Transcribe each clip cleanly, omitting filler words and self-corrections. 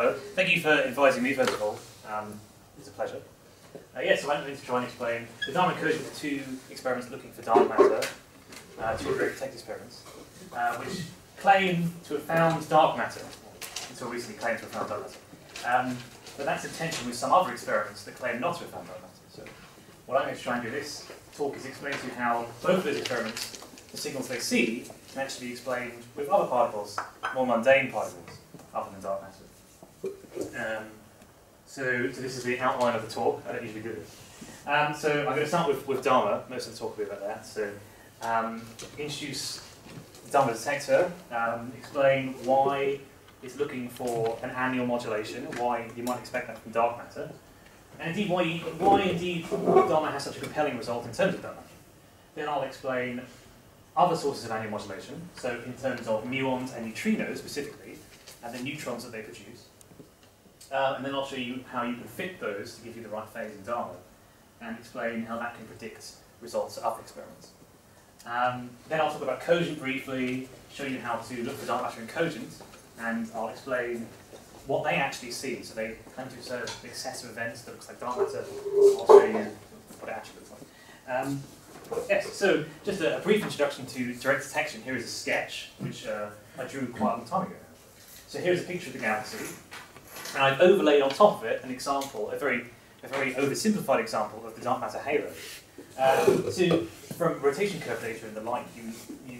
Hello. Thank you for advising me, first of all. It's a pleasure. Yes, so I'm going to try and explain the DAMA incursion for two experiments looking for dark matter, two very protected experiments, which claim to have found dark matter, until recently claimed to have found dark matter. But that's in tension with some other experiments that claim not to have found dark matter. So what I'm going to try and do in this talk is explain to you how both of those experiments, the signals they see, can actually be explained with other particles, more mundane particles, other than dark matter. So this is the outline of the talk. I don't usually do this. So I'm going to start with DAMA. Most of the talk will be about that. So introduce the DAMA detector, explain why it's looking for an annual modulation, why you might expect that from dark matter, and indeed why DAMA has such a compelling result in terms of DAMA. Then I'll explain other sources of annual modulation, so in terms of muons and neutrinos specifically, and the neutrons that they produce. And then I'll show you how you can fit those to give you the right phase in DAMA, and explain how that can predict results of other experiments. Then I'll talk about CoGeNT briefly, show you how to look for dark matter in CoGeNT, and I'll explain what they actually see. So they claim to observe an excess of events that looks like dark matter. I'll show you what it actually looks like. Yes, so just a brief introduction to direct detection. Here is a sketch, which I drew quite a long time ago. So here's a picture of the galaxy. And I've overlaid on top of it an example, a very oversimplified example of the dark matter halo. So from rotation curve data and the like, you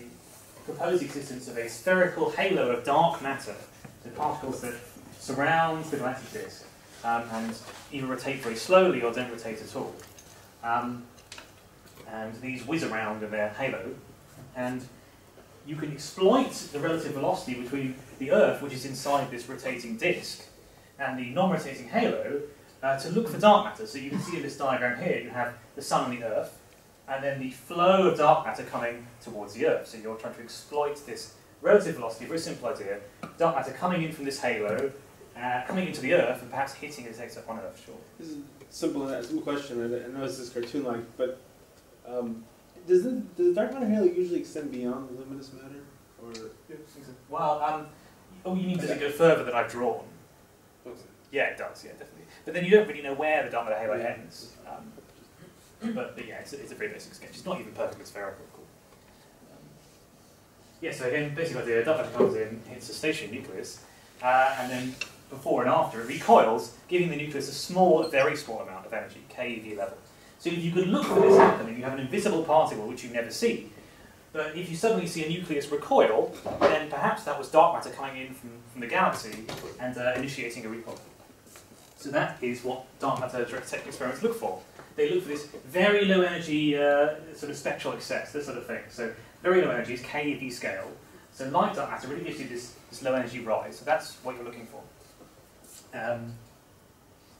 propose the existence of a spherical halo of dark matter, the particles that surround the galactic disk and either rotate very slowly or don't rotate at all. And these whiz around in their halo, and you can exploit the relative velocity between the Earth, which is inside this rotating disk, and the non-rotating halo to look for dark matter. So you can see in this diagram here, you have the Sun and the Earth, and then the flow of dark matter coming towards the Earth. So you're trying to exploit this relative velocity, a very simple idea, dark matter coming in from this halo, coming into the Earth, and perhaps hitting a detector on Earth, sure. This is a simple question, and I know this is cartoon-like, but does the dark matter halo usually extend beyond the luminous matter? Or? Well, oh, you mean does it go further than I've drawn? Yeah, it does, yeah, definitely. But then you don't really know where the dark matter halo ends. But yeah, it's a very basic sketch. It's not even perfectly spherical. Yeah, so again, basically the dark matter comes in, hits a stationary nucleus, and then before and after it recoils, giving the nucleus a small, very small amount of energy, keV level. So if you could look for this happening, you have an invisible particle which you never see. But if you suddenly see a nucleus recoil, then perhaps that was dark matter coming in from the galaxy and initiating a recoil. So that is what dark matter direct detection experiments look for. They look for this very low energy sort of spectral excess, this sort of thing. So very low energy is keV scale. So light dark matter really gives you this low energy rise. So that's what you're looking for.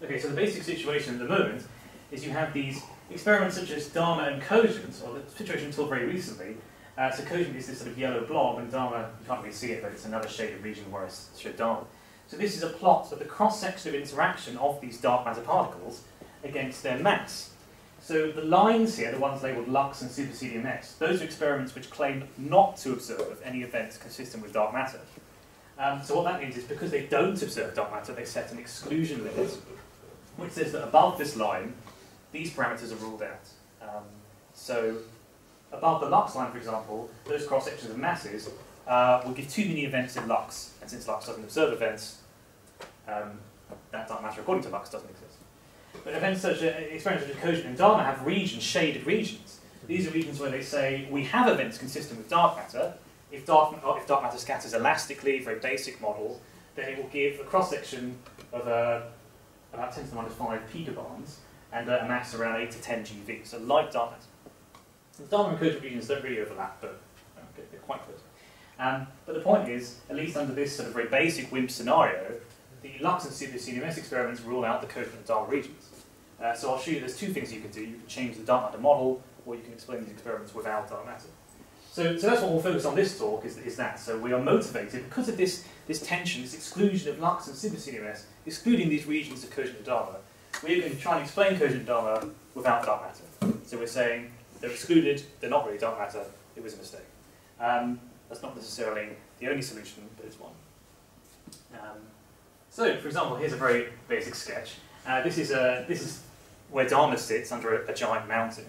Okay, so the basic situation at the moment is you have these experiments such as DAMA and CoGeNT, or the situation until very recently. So CoGeNT is this sort of yellow blob, and DAMA, you can't really see it, but it's another shaded region where I showed DAMA. So this is a plot of the cross-section of interaction of these dark matter particles against their mass. So the lines here, the ones labelled LUX and SuperCDMS, those are experiments which claim not to observe any events consistent with dark matter. So what that means is because they don't observe dark matter, they set an exclusion limit, which says that above this line, these parameters are ruled out. So above the LUX line, for example, those cross-sections of masses will give too many events in LUX, and since LUX doesn't observe events, that dark matter according to LUX doesn't exist. But events such as experiments such as CoGeNT and DAMA have regions, shaded regions. These are regions where they say we have events consistent with dark matter. If dark matter scatters elastically, very basic model, then it will give a cross-section of about 10 to the minus 5 picobarns and a mass around 8 to 10 GeV, so light dark matter. The DAMA and CoGeNT regions don't really overlap, but they're quite close. But the point is, at least under this sort of very basic WIMP scenario, the LUX and CDMS experiments rule out the CoGeNT and DAMA regions. So I'll show you there's two things you can do. You can change the dark matter model, or you can explain these experiments without dark matter. So that's what we'll focus on this talk, is that. So we are motivated, because of this tension, this exclusion of LUX and SuperCDMS, excluding these regions of CoGeNT and DAMA, we're going to try and explain CoGeNT and DAMA without dark matter. So we're saying they're excluded, they're not really dark matter, it was a mistake. That's not necessarily the only solution, but it's one. So, for example, here's a very basic sketch. This is where DAMA sits under a giant mountain.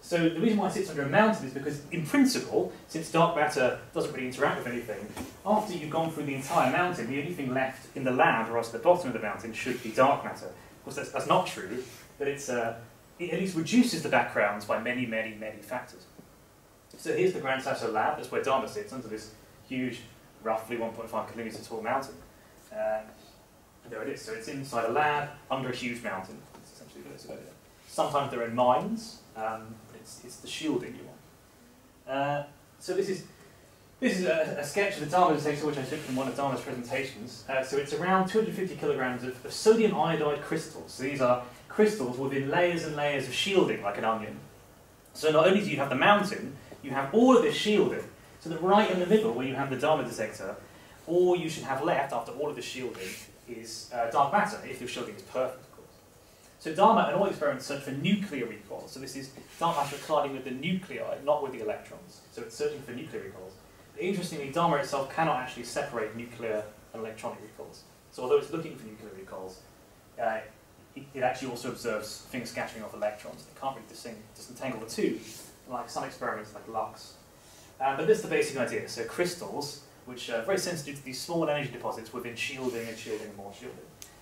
So the reason why it sits under a mountain is because, in principle, since dark matter doesn't really interact with anything, after you've gone through the entire mountain, the only thing left in the lab or else at the bottom of the mountain should be dark matter. Of course, that's not true, but it at least reduces the backgrounds by many, many, many factors. So here's the Gran Sasso lab. That's where DAMA sits, under this huge, roughly 1.5 kilometre tall mountain. There it is. So it's inside a lab, under a huge mountain. That's essentially what it's about. Sometimes there are mines, but it's the shielding you want. So this is a sketch of the DAMA detector, which I took from one of DAMA's presentations. So it's around 250 kilograms of sodium iodide crystals. So these are crystals within layers and layers of shielding, like an onion. So not only do you have the mountain, you have all of this shielding. So that right in the middle, where you have the DAMA detector, all you should have left after all of the shielding is dark matter, if your shielding is perfect, of course. So DAMA and all experiments search for nuclear recalls. So this is dark matter colliding with the nuclei, not with the electrons. So it's searching for nuclear recalls. But interestingly, DAMA itself cannot actually separate nuclear and electronic recalls. So although it's looking for nuclear recalls, it actually also observes things scattering off electrons. It can't really disentangle the two, like some experiments like LUX. But this is the basic idea. So crystals, which are very sensitive to these small energy deposits within shielding and shielding and more shielding.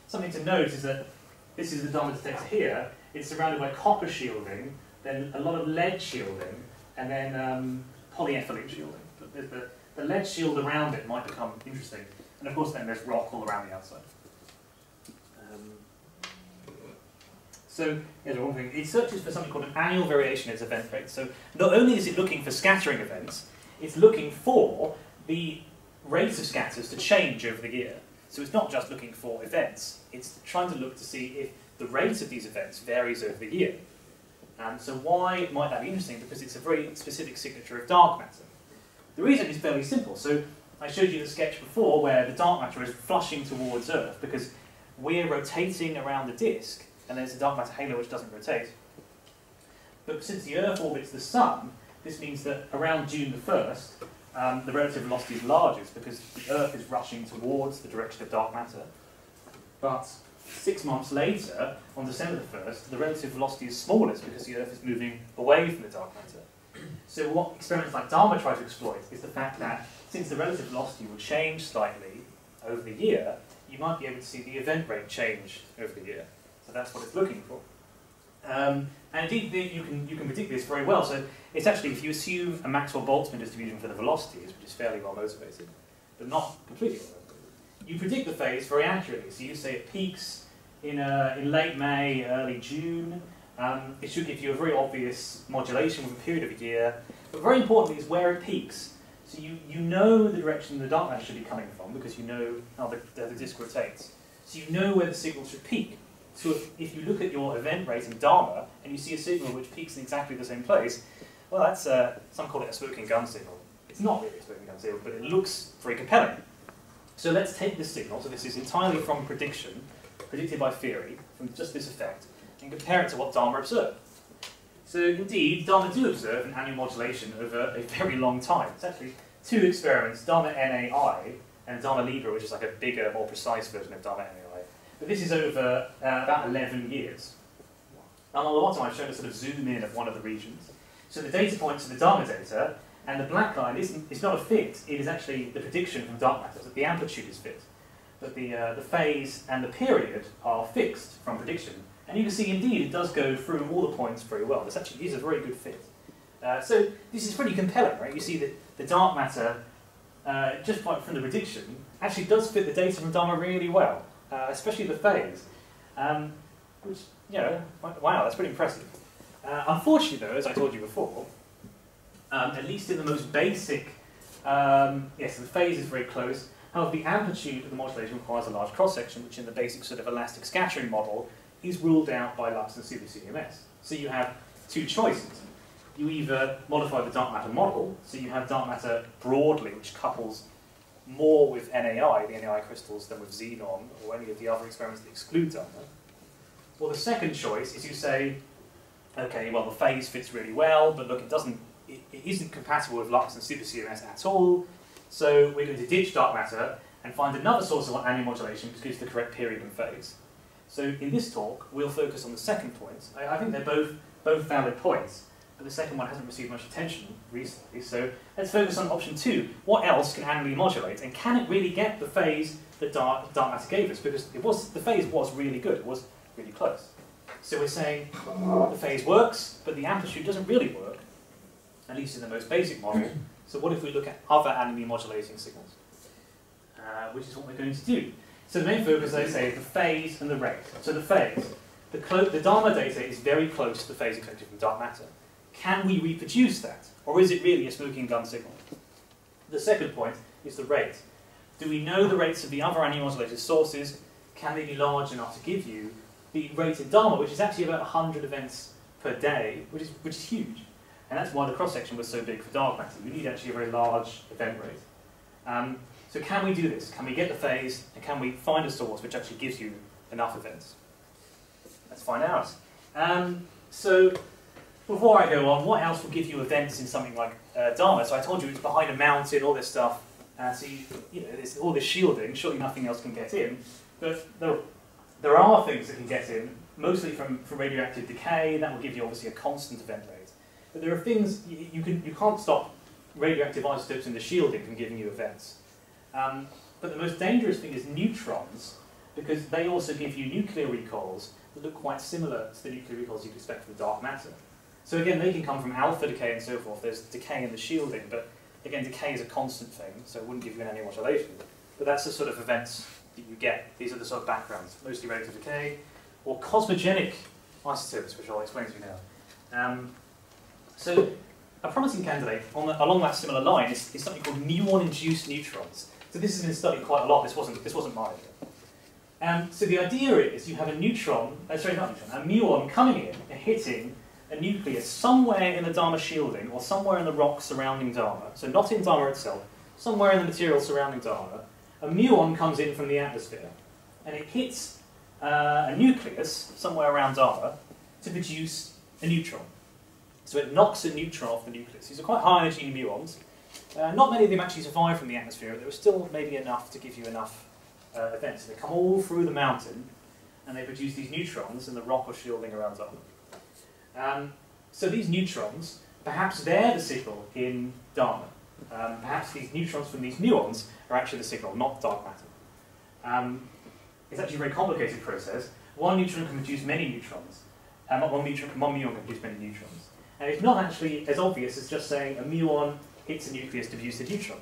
Something to note is that this is the DAMA detector here. It's surrounded by copper shielding, then a lot of lead shielding, and then polyethylene shielding. But the lead shield around it might become interesting. And of course, then there's rock all around the outside. So here's one thing. It searches for something called an annual variation in its event rate. So not only is it looking for scattering events, it's looking for the rates of scatters to change over the year. So it's not just looking for events, it's trying to look to see if the rate of these events varies over the year. And so why might that be interesting? Because it's a very specific signature of dark matter. The reason is fairly simple. So I showed you the sketch before where the dark matter is flushing towards Earth because we're rotating around the disk and there's a dark matter halo which doesn't rotate. But since the Earth orbits the Sun, this means that around June the 1st, the relative velocity is largest because the Earth is rushing towards the direction of dark matter. But 6 months later, on December the 1st, the relative velocity is smallest because the Earth is moving away from the dark matter. So what experiments like DAMA try to exploit is the fact that since the relative velocity will change slightly over the year, you might be able to see the event rate change over the year. So that's what it's looking for. And indeed, you can predict this very well. So it's actually, if you assume a Maxwell-Boltzmann distribution for the velocities, which is fairly well motivated, but not completely well motivated, you predict the phase very accurately. So you say it peaks in late May, early June. It should give you a very obvious modulation with a period of a year. But very importantly is where it peaks. So you know the direction the dark matter should be coming from because you know how the disk rotates. So you know where the signal should peak. So if you look at your event rate in DAMA and you see a signal which peaks in exactly the same place, well, that's some call it a smoking gun signal. It's not really a smoking gun signal, but it looks very compelling. So let's take this signal, so this is entirely from prediction, predicted by theory, from just this effect, and compare it to what DAMA observed. So indeed, DAMA do observe an annual modulation over a very long time. It's actually two experiments, DAMA-NAI and DAMA-LIBRA, which is like a bigger, more precise version of DAMA-NAI. But this is over about 11 years. And on the bottom, I've shown a sort of zoom in of one of the regions. So the data points to the DAMA data, and the black line is not a fit. It is actually the prediction from dark matter. So the amplitude is fit, but the phase and the period are fixed from prediction. And you can see, indeed, it does go through all the points very well. This actually is a very good fit. So this is pretty compelling, right? You see that the dark matter, just from the prediction, actually does fit the data from DAMA really well. Especially the phase, which, you know, wow, that's pretty impressive. Unfortunately, though, as I told you before, at least in the most basic, yes, the phase is very close. However, the amplitude of the modulation requires a large cross-section, which in the basic sort of elastic scattering model is ruled out by LUX and CDMS. So you have two choices. You either modify the dark matter model, so you have dark matter broadly, which couples more with NAI, the NAI crystals, than with xenon or any of the other experiments that exclude DAMA. Well, the second choice is you say, okay, well, the phase fits really well, but look, it isn't compatible with LUX and SuperCDMS at all, so we're going to ditch dark matter and find another source of animodulation which gives the correct period and phase. So in this talk, we'll focus on the second point. I think they're both valid points, but the second one hasn't received much attention recently, so let's focus on option two. What else can animally modulate, and can it really get the phase that dark matter gave us? Because it was, the phase was really good, it was really close. So we're saying the phase works, but the amplitude doesn't really work, at least in the most basic model. So what if we look at other animally modulating signals? Which is what we're going to do. So the main focus, as I say, is the phase and the rate. So the phase. The DAMA data is very close to the phase expected from dark matter. Can we reproduce that? Or is it really a smoking gun signal? The second point is the rate. Do we know the rates of the other animal modulated sources? Can they be large enough to give you the rate of DAMA, which is actually about 100 events per day, which is huge. And that's why the cross-section was so big for dark matter. You need actually a very large event rate. So can we do this? Can we get the phase, and can we find a source which actually gives you enough events? Let's find out. So before I go on, what else will give you events in something like DAMA? So I told you it's behind a mountain, all this stuff. So you know, there's all this shielding. Surely nothing else can get in. But there are things that can get in, mostly from radioactive decay. That will give you obviously a constant event rate. But there are things, you can't stop radioactive isotopes in the shielding from giving you events. But the most dangerous thing is neutrons, because they also give you nuclear recoils that look quite similar to the nuclear recoils you'd expect from dark matter. So again, they can come from alpha decay and so forth. There's decay in the shielding, but again, decay is a constant thing, so it wouldn't give you any modulation. But that's the sort of events that you get. These are the sort of backgrounds, mostly radioactive decay, or cosmogenic isotopes, which I'll explain to you now. So a promising candidate along that similar line is something called muon-induced neutrons. So this has been studied quite a lot. This wasn't mine. So the idea is you have a muon coming in and hitting a nucleus somewhere in the DAMA shielding or somewhere in the rock surrounding DAMA. So not in DAMA itself, somewhere in the material surrounding DAMA. A muon comes in from the atmosphere and it hits a nucleus somewhere around DAMA to produce a neutron. So it knocks a neutron off the nucleus. These are quite high energy muons. Not many of them actually survive from the atmosphere, but there was still maybe enough to give you enough events. So they come all through the mountain, and they produce these neutrons in the rock or shielding around them. So these neutrons, perhaps they're the signal in DAMA. Perhaps these neutrons from these muons are actually the signal, not dark matter. It's actually a very complicated process. One neutron can produce many neutrons. One muon can produce many neutrons. And it's not actually as obvious as just saying a muon hits a nucleus to produce a neutron.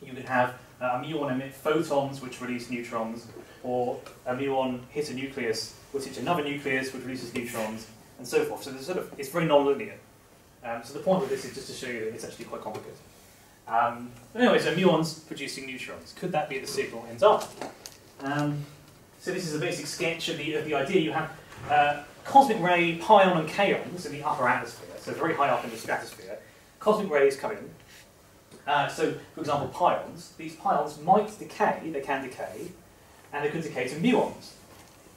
You can have a muon emit photons which release neutrons, or a muon hits a nucleus which hits another nucleus which releases neutrons, and so forth. So there's it's very non-linear. So the point of this is just to show you that it's actually quite complicated. Anyway, so muons producing neutrons. Could that be the signal in DAMA? So this is a basic sketch of the idea. You have cosmic ray pion and kaons in the upper atmosphere, so very high up in the stratosphere. Cosmic rays come in. So, for example, pions. These pions might decay, they can decay, and they could decay to muons.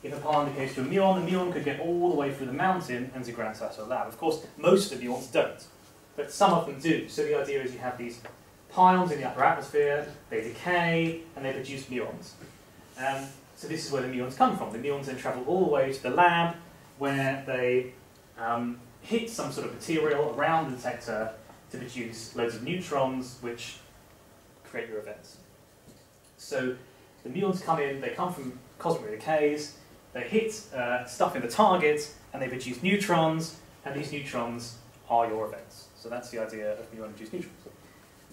If a pion decays to a muon, the muon could get all the way through the mountain and to Gran Sasso lab. Of course, most of the muons don't, but some of them do. So the idea is you have these pions in the upper atmosphere, they decay, and they produce muons. So this is where the muons come from. The muons then travel all the way to the lab, where they hit some sort of material around the detector to produce loads of neutrons, which create your events. So the muons come in, they come from cosmic ray decays, they hit stuff in the target, and they produce neutrons, and these neutrons are your events. So that's the idea of muon-induced neutrons.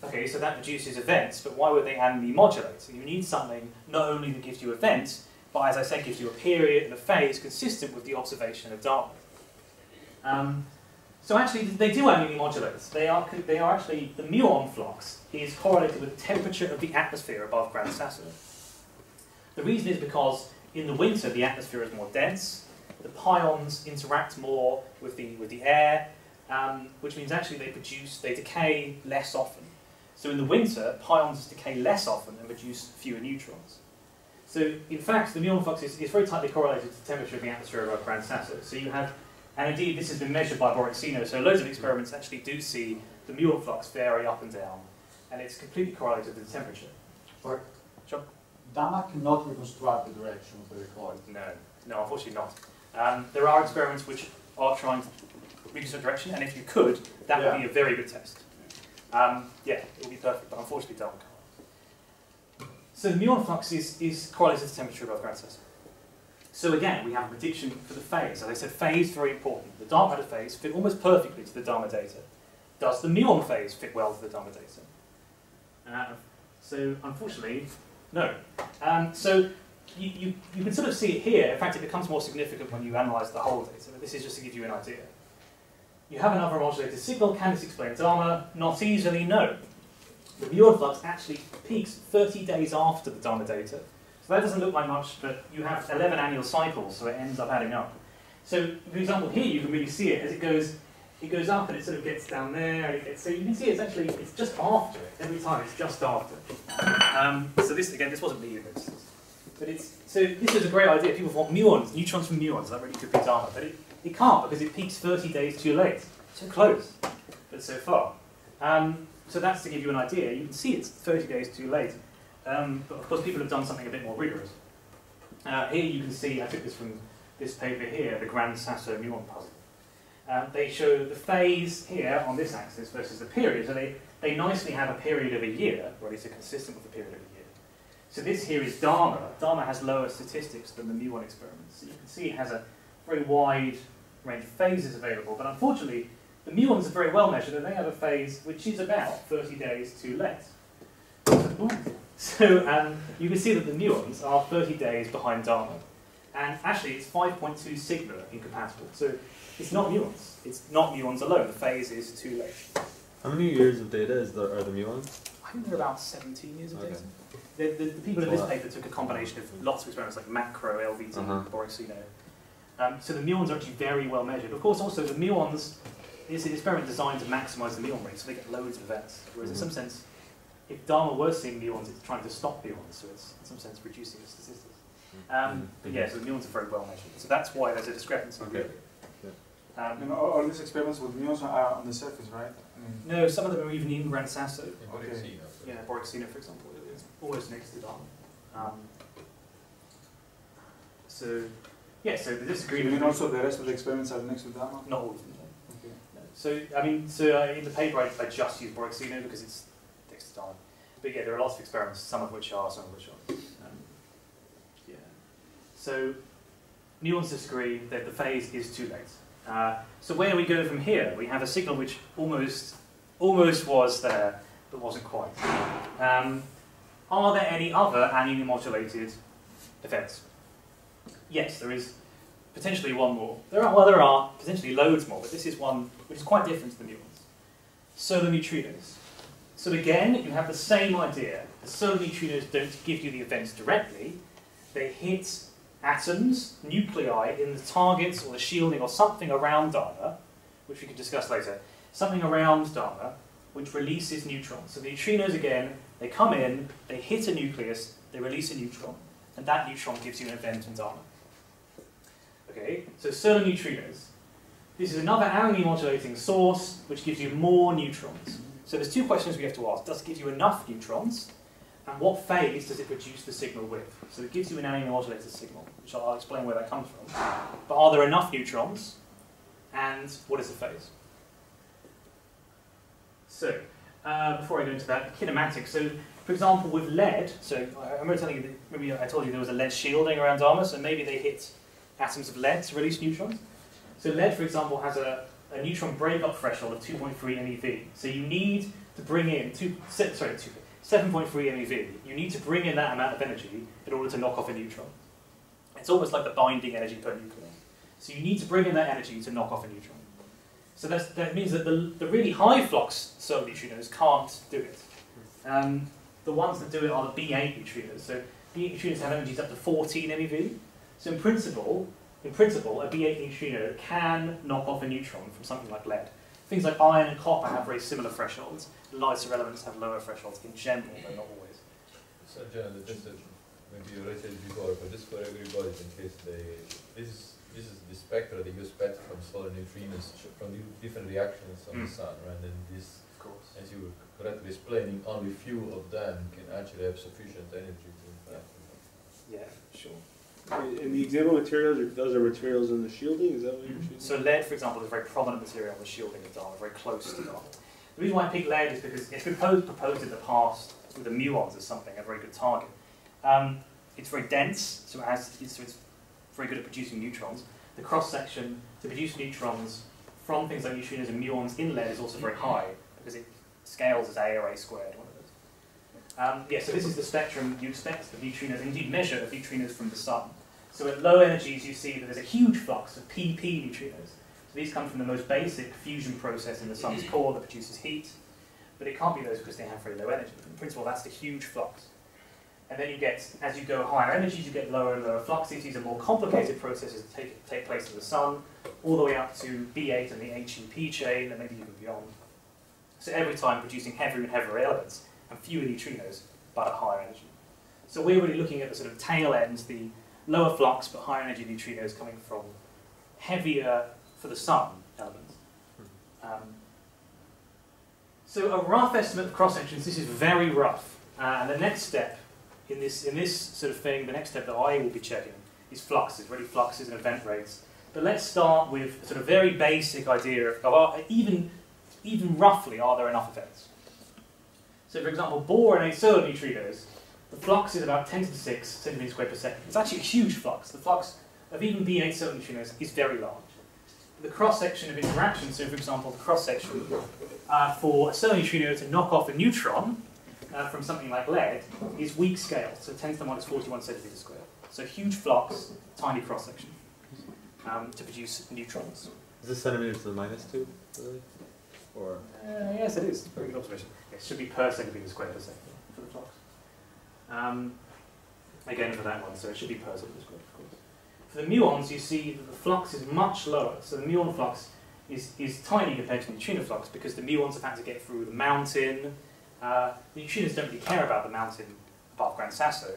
Okay, so that produces events, but why would they animally modulate? So you need something not only that gives you events, but as I said, gives you a period and a phase consistent with the observation of DAMA. So actually, they do animally modulate. They are actually, the muon flux is correlated with the temperature of the atmosphere above Gran Sasso. The reason is because in the winter, the atmosphere is more dense, the pions interact more with the air, which means actually they decay less often. So in the winter, pions decay less often and produce fewer neutrons. So, in fact, the muon flux is very tightly correlated to the temperature of the atmosphere above Gran Sasso. So you have, and indeed this has been measured by Borexino, so loads of experiments actually do see the muon flux vary up and down, and it's completely correlated to the temperature. Or, John? DAMA cannot reconstruct the direction of the recoil. No, no, unfortunately not. There are experiments which are trying to reconstruct direction, and if you could, that would be a very good test. Yeah, it would be perfect, but unfortunately, DAMA can't. So muon flux is correlated to temperature above Gran Sasso. So again, we have a prediction for the phase. As I said, phase is very important. The DAMA phase fit almost perfectly to the DAMA data. Does the muon phase fit well to the DAMA data? So unfortunately, no. So you can sort of see it here. In fact, it becomes more significant when you analyse the whole data. But this is just to give you an idea. You have another modulated signal. Can this explain DAMA? Not easily, no. The muon flux actually peaks 30 days after the DAMA data. So that doesn't look like much, but you have 11 annual cycles, so it ends up adding up. So, for example, here you can really see it as it goes up and it sort of gets down there. And it gets, so you can see it's just after it every time. It's just after. So this again, this wasn't me who noticed this, but this is a great idea. People want muons, neutrons from muons. That really could be DAMA, but it can't because it peaks 30 days too late. So close, but so far. So that's to give you an idea. You can see it's 30 days too late. But of course, people have done something a bit more rigorous. Here you can see, I took this from this paper here, the Gran Sasso muon puzzle. They show the phase here on this axis versus the period. So they nicely have a period of a year, or at least are consistent with the period of a year. So this here is DAMA. DAMA has lower statistics than the muon experiments. So you can see it has a very wide range of phases available. But unfortunately, the muons are very well measured, and they have a phase which is about 30 days too late. So you can see that the muons are 30 days behind DAMA. And actually, it's 5.2 sigma incompatible. So it's not muons. It's not muons alone. The phase is too late. How many years of data are the muons? I think they're about 17 years of data. Okay. The people in this paper took a combination of lots of experiments like MACRO, LVT, Borexino. So the muons are actually very well measured. Of course, also, the muons is an experiment designed to maximize the muon rate, so they get loads of events. Whereas in some sense, if DAMA were seeing muons, it's trying to stop muons, so it's in some sense reducing the statistics. But yeah, so the muons are very well measured. So that's why there's a discrepancy. Okay. Yeah. You know, all these experiments with muons are on the surface, right? Mm. No, some of them are even in Gran Sasso. Yeah, okay. Borexino. Yeah, Borexino, for example, is almost next to DAMA. So the disagreement. So you mean also the rest of the experiments are next to DAMA? Not all of them. No. Okay. No. So I mean, in the paper I just used Borexino because it's. But yeah, there are lots of experiments, some of which are, some of which aren't. Yeah. So, muons disagree that the phase is too late. So where do we go from here? We have a signal which almost was there, but wasn't quite. Are there any other annually modulated events? Yes, there is potentially one more. There are potentially loads more, but this is one which is quite different to the muons. Solar neutrinos. So again, you have the same idea. The solar neutrinos don't give you the events directly. They hit atoms, nuclei, in the targets or the shielding or something around DAMA, which we can discuss later, something around DAMA, which releases neutrons. So the neutrinos, again, they come in, they hit a nucleus, they release a neutron, and that neutron gives you an event in DAMA. Okay, so solar neutrinos. This is another annually modulating source, which gives you more neutrons. So there's two questions we have to ask. Does it give you enough neutrons? And what phase does it reduce the signal with? So it gives you an annually modulated signal, which I'll explain where that comes from. But are there enough neutrons? And what is the phase? So, before I go into that, kinematics. So, for example, with lead, so I remember telling you that, maybe I told you there was a lead shielding around DAMA, so maybe they hit atoms of lead to release neutrons. So lead, for example, has a neutron breakup threshold of 2.3 MeV. So you need to bring in 7.3 MeV. You need to bring in that amount of energy in order to knock off a neutron. It's almost like the binding energy per nucleon. So you need to bring in that energy to knock off a neutron. So that means that the really high flux solar neutrinos can't do it. The ones that do it are the B8 neutrinos. So B8 neutrinos have energies up to 14 MeV. So in principle, a B8 neutrino can knock off a neutron from something like lead. Things like iron and copper have very similar thresholds. Lighter elements have lower thresholds in general, but not always. So, John, just maybe you read it before, but just for everybody, in case this is the spectra, the U spectra from solar neutrinos from different reactions on the sun, right? And this, of course, as you were correctly explaining, only few of them can actually have sufficient energy to interact with. Yeah, sure. In the example materials, those are materials in the shielding, is that what you're shielding? So lead, for example, is a very prominent material in the shielding of DAMA, very close to DAMA. The reason why I picked lead is because it's been proposed in the past with the muons as something, a very good target. It's very dense, so it's very good at producing neutrons. The cross-section to produce neutrons from things like neutrinos and muons in lead is also very high, because it scales as A or A squared, one of those. Yeah, so this is the spectrum you expect of neutrinos, indeed measure of neutrinos from the sun. So at low energies you see that there's a huge flux of PP neutrinos. So these come from the most basic fusion process in the sun's core that produces heat, but it can't be those because they have very low energy. In principle, that's the huge flux. And then you get, as you go higher energies, you get lower and lower fluxes. These are more complicated processes that take place in the sun, all the way up to B8 and the HEP chain, and maybe even beyond. So every time producing heavier and heavier elements, and fewer neutrinos, but at higher energy. So we're really looking at the sort of tail ends, the lower flux, but higher energy neutrinos coming from heavier, for the sun, elements. So a rough estimate of cross-sections, this is very rough, and the next step, in this sort of thing, the next step that I will be checking is fluxes, really fluxes and event rates. But let's start with a sort of very basic idea of even roughly, are there enough events? So for example, Bohr and Azur neutrinos, the flux is about 10 to the 6 centimeters squared per second. It's actually a huge flux. The flux of even B8 Azur neutrinos is very large. The cross-section of interaction, so for example, the cross-section for a certain neutrino to knock off a neutron from something like lead is weak scale, so 10 to the minus 41 centimeters squared. So huge flux, tiny cross-section to produce neutrons. Is this centimeters to the minus 2, really? Or? Yes, it is. Very good observation. It should be per centimeter squared per second for the flux. Again, for that one, so it should be per centimeter squared, of course. For the muons, you see that the flux is much lower. So the muon flux is tiny compared to the neutrino flux because the muons have had to get through the mountain. The neutrinos don't really care about the mountain above Gran Sasso,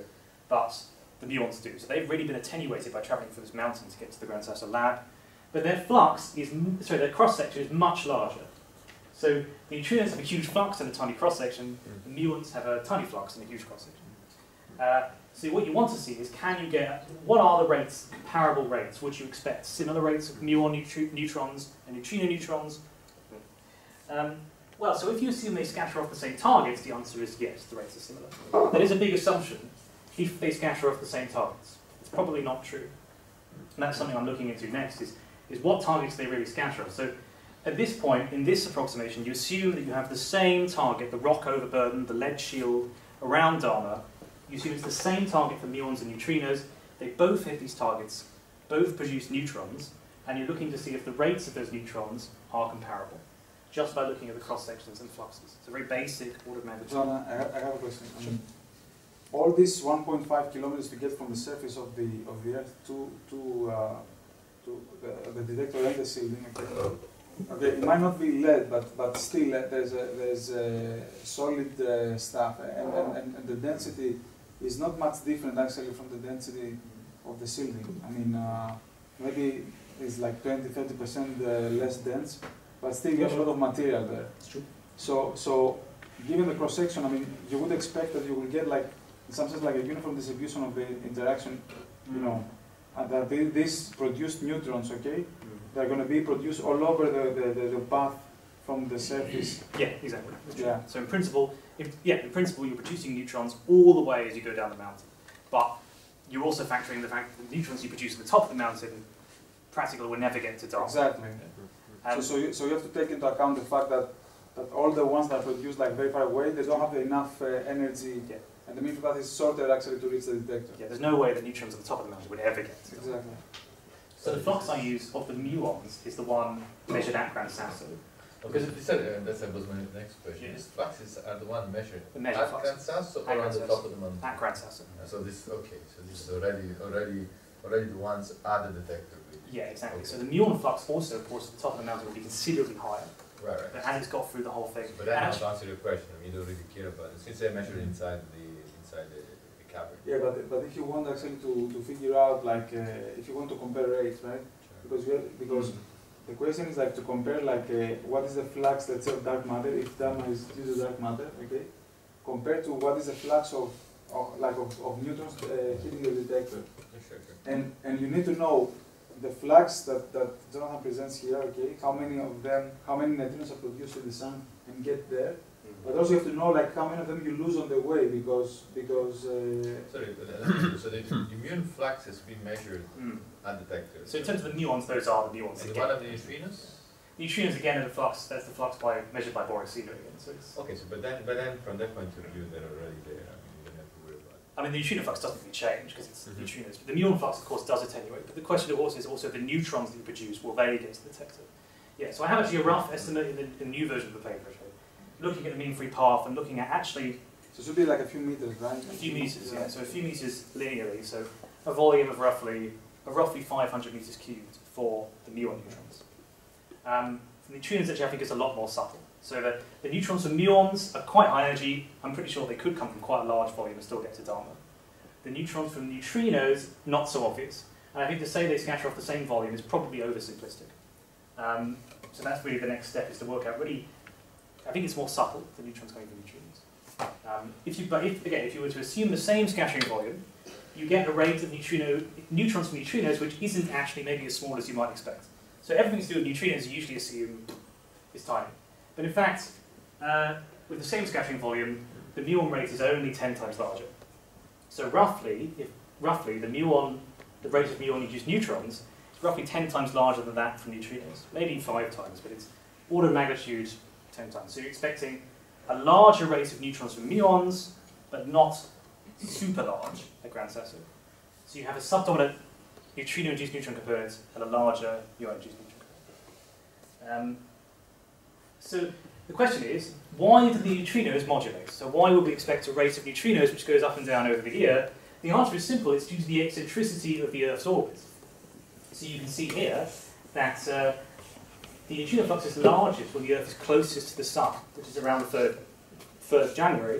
but the muons do. So they've really been attenuated by travelling through this mountain to get to the Gran Sasso lab. But their flux is, sorry, their cross-section is much larger. So the neutrinos have a huge flux and a tiny cross-section. The muons have a tiny flux and a huge cross-section. So what you want to see is, can you get, what are the rates, comparable rates? Would you expect similar rates of muon neutrons and neutrino neutrons? Well, so if you assume they scatter off the same targets, the answer is yes, the rates are similar. That is a big assumption, if they scatter off the same targets. It's probably not true. And that's something I'm looking into next, is what targets they really scatter off. So at this point, in this approximation, you assume that you have the same target, the rock overburden, the lead shield around DAMA. You assume it's the same target for muons and neutrinos. They both hit these targets, both produce neutrons, and you're looking to see if the rates of those neutrons are comparable, just by looking at the cross-sections and fluxes. It's a very basic order of magnitude. John, I have a question. Sure. All these 1.5 kilometers we get from the surface of the Earth to the detector and the shielding. Okay, it might not be lead, but still there's a solid stuff, and the density is not much different actually from the density of the shielding. I mean, maybe it's like 20–30% less dense, but still you have a lot of material there. It's true. So given the cross section, I mean, you would expect that you will get, like, in some sense, like a uniform distribution of the interaction. You know, that these produced neutrons, okay, they're going to be produced all over the path from the surface. Yeah, exactly. Yeah. So in principle, you're producing neutrons all the way as you go down the mountain, but you're also factoring the fact that the neutrons you produce at the top of the mountain practically will never get to DAMA. Exactly. Yeah. So you have to take into account the fact that all the ones that are produced like very far away, they don't have enough energy, yeah, and the mean for that is shorter actually to reach the detector. Yeah, there's no way the neutrons at the top of the mountain would ever get to DAMA. Exactly. So the flux I use of the muons is the one measured at Gran Sasso. Because that was my next question. Yeah. These fluxes are the one measured at Gran Sasso or on the top of the mountain? At Gran Sasso. So this, okay, so this is already the ones at the detector. Yeah, exactly. Okay. So the muon flux also, of course, at the top of the mountain will be considerably higher. Right. But as it's got through the whole thing. But that doesn't answer your question. I mean, you don't really care about it. Since they measured inside the cavern. Yeah, but if you want actually to figure out, like, if you want to compare rates, right? Sure. Because the question is, like, to compare, like, what is the flux, let's say, of dark matter, if DAMA is due to dark matter, okay? Compared to what is the flux of of newtons hitting the detector. Sure, sure. And you need to know the flux that Jonathan presents here, okay, how many of them, how many neutrinos are produced in the sun and get there. But also you have to know like how many of them you lose on the way so the muon flux has been measured at detectors. So in terms of the muons, those are the muons. And what are the neutrinos? Neutrinos again are the flux. That's the flux by measured by Borexino again. So it's okay. So but then from that point of view, they're already there. I mean, you don't have to worry about it. I mean, the neutrino flux doesn't really change because it's neutrinos. But the muon flux, of course, does attenuate. But the question is also the neutrons that you produce will vary against the detector. Yeah. So I have actually a rough estimate in the new version of the paper. Looking at the mean-free path and looking at actually... So it should be like a few meters, right? A few meters, yeah. So a few meters linearly. So a volume of roughly 500 meters cubed for the muon neutrons. The neutrinos actually I think is a lot more subtle. So the neutrons for muons are quite high energy. I'm pretty sure they could come from quite a large volume and still get to DAMA. The neutrons from neutrinos, not so obvious. And I think to say they scatter off the same volume is probably oversimplistic. So that's really the next step, is to work out really... I think it's more subtle, the neutrons coming from neutrinos. If you were to assume the same scattering volume, you get a rate of neutrons from neutrinos which isn't actually maybe as small as you might expect. So everything to do with neutrinos you usually assume is tiny. But in fact, with the same scattering volume, the muon rate is only 10 times larger. So roughly the rate of muon-induced neutrons is roughly 10 times larger than that from neutrinos. Maybe 5 times, but it's order of magnitude 10 times. So you're expecting a larger rate of neutrons from muons, but not super large at Gran Sasso. So you have a subdominant neutrino-induced neutron component and a larger muon-induced neutron component. So the question is, why do the neutrinos modulate? So why would we expect a rate of neutrinos which goes up and down over the year? The answer is simple. It's due to the eccentricity of the Earth's orbit. So you can see here that the neutrino flux is largest when the Earth is closest to the Sun, which is around the 3rd January,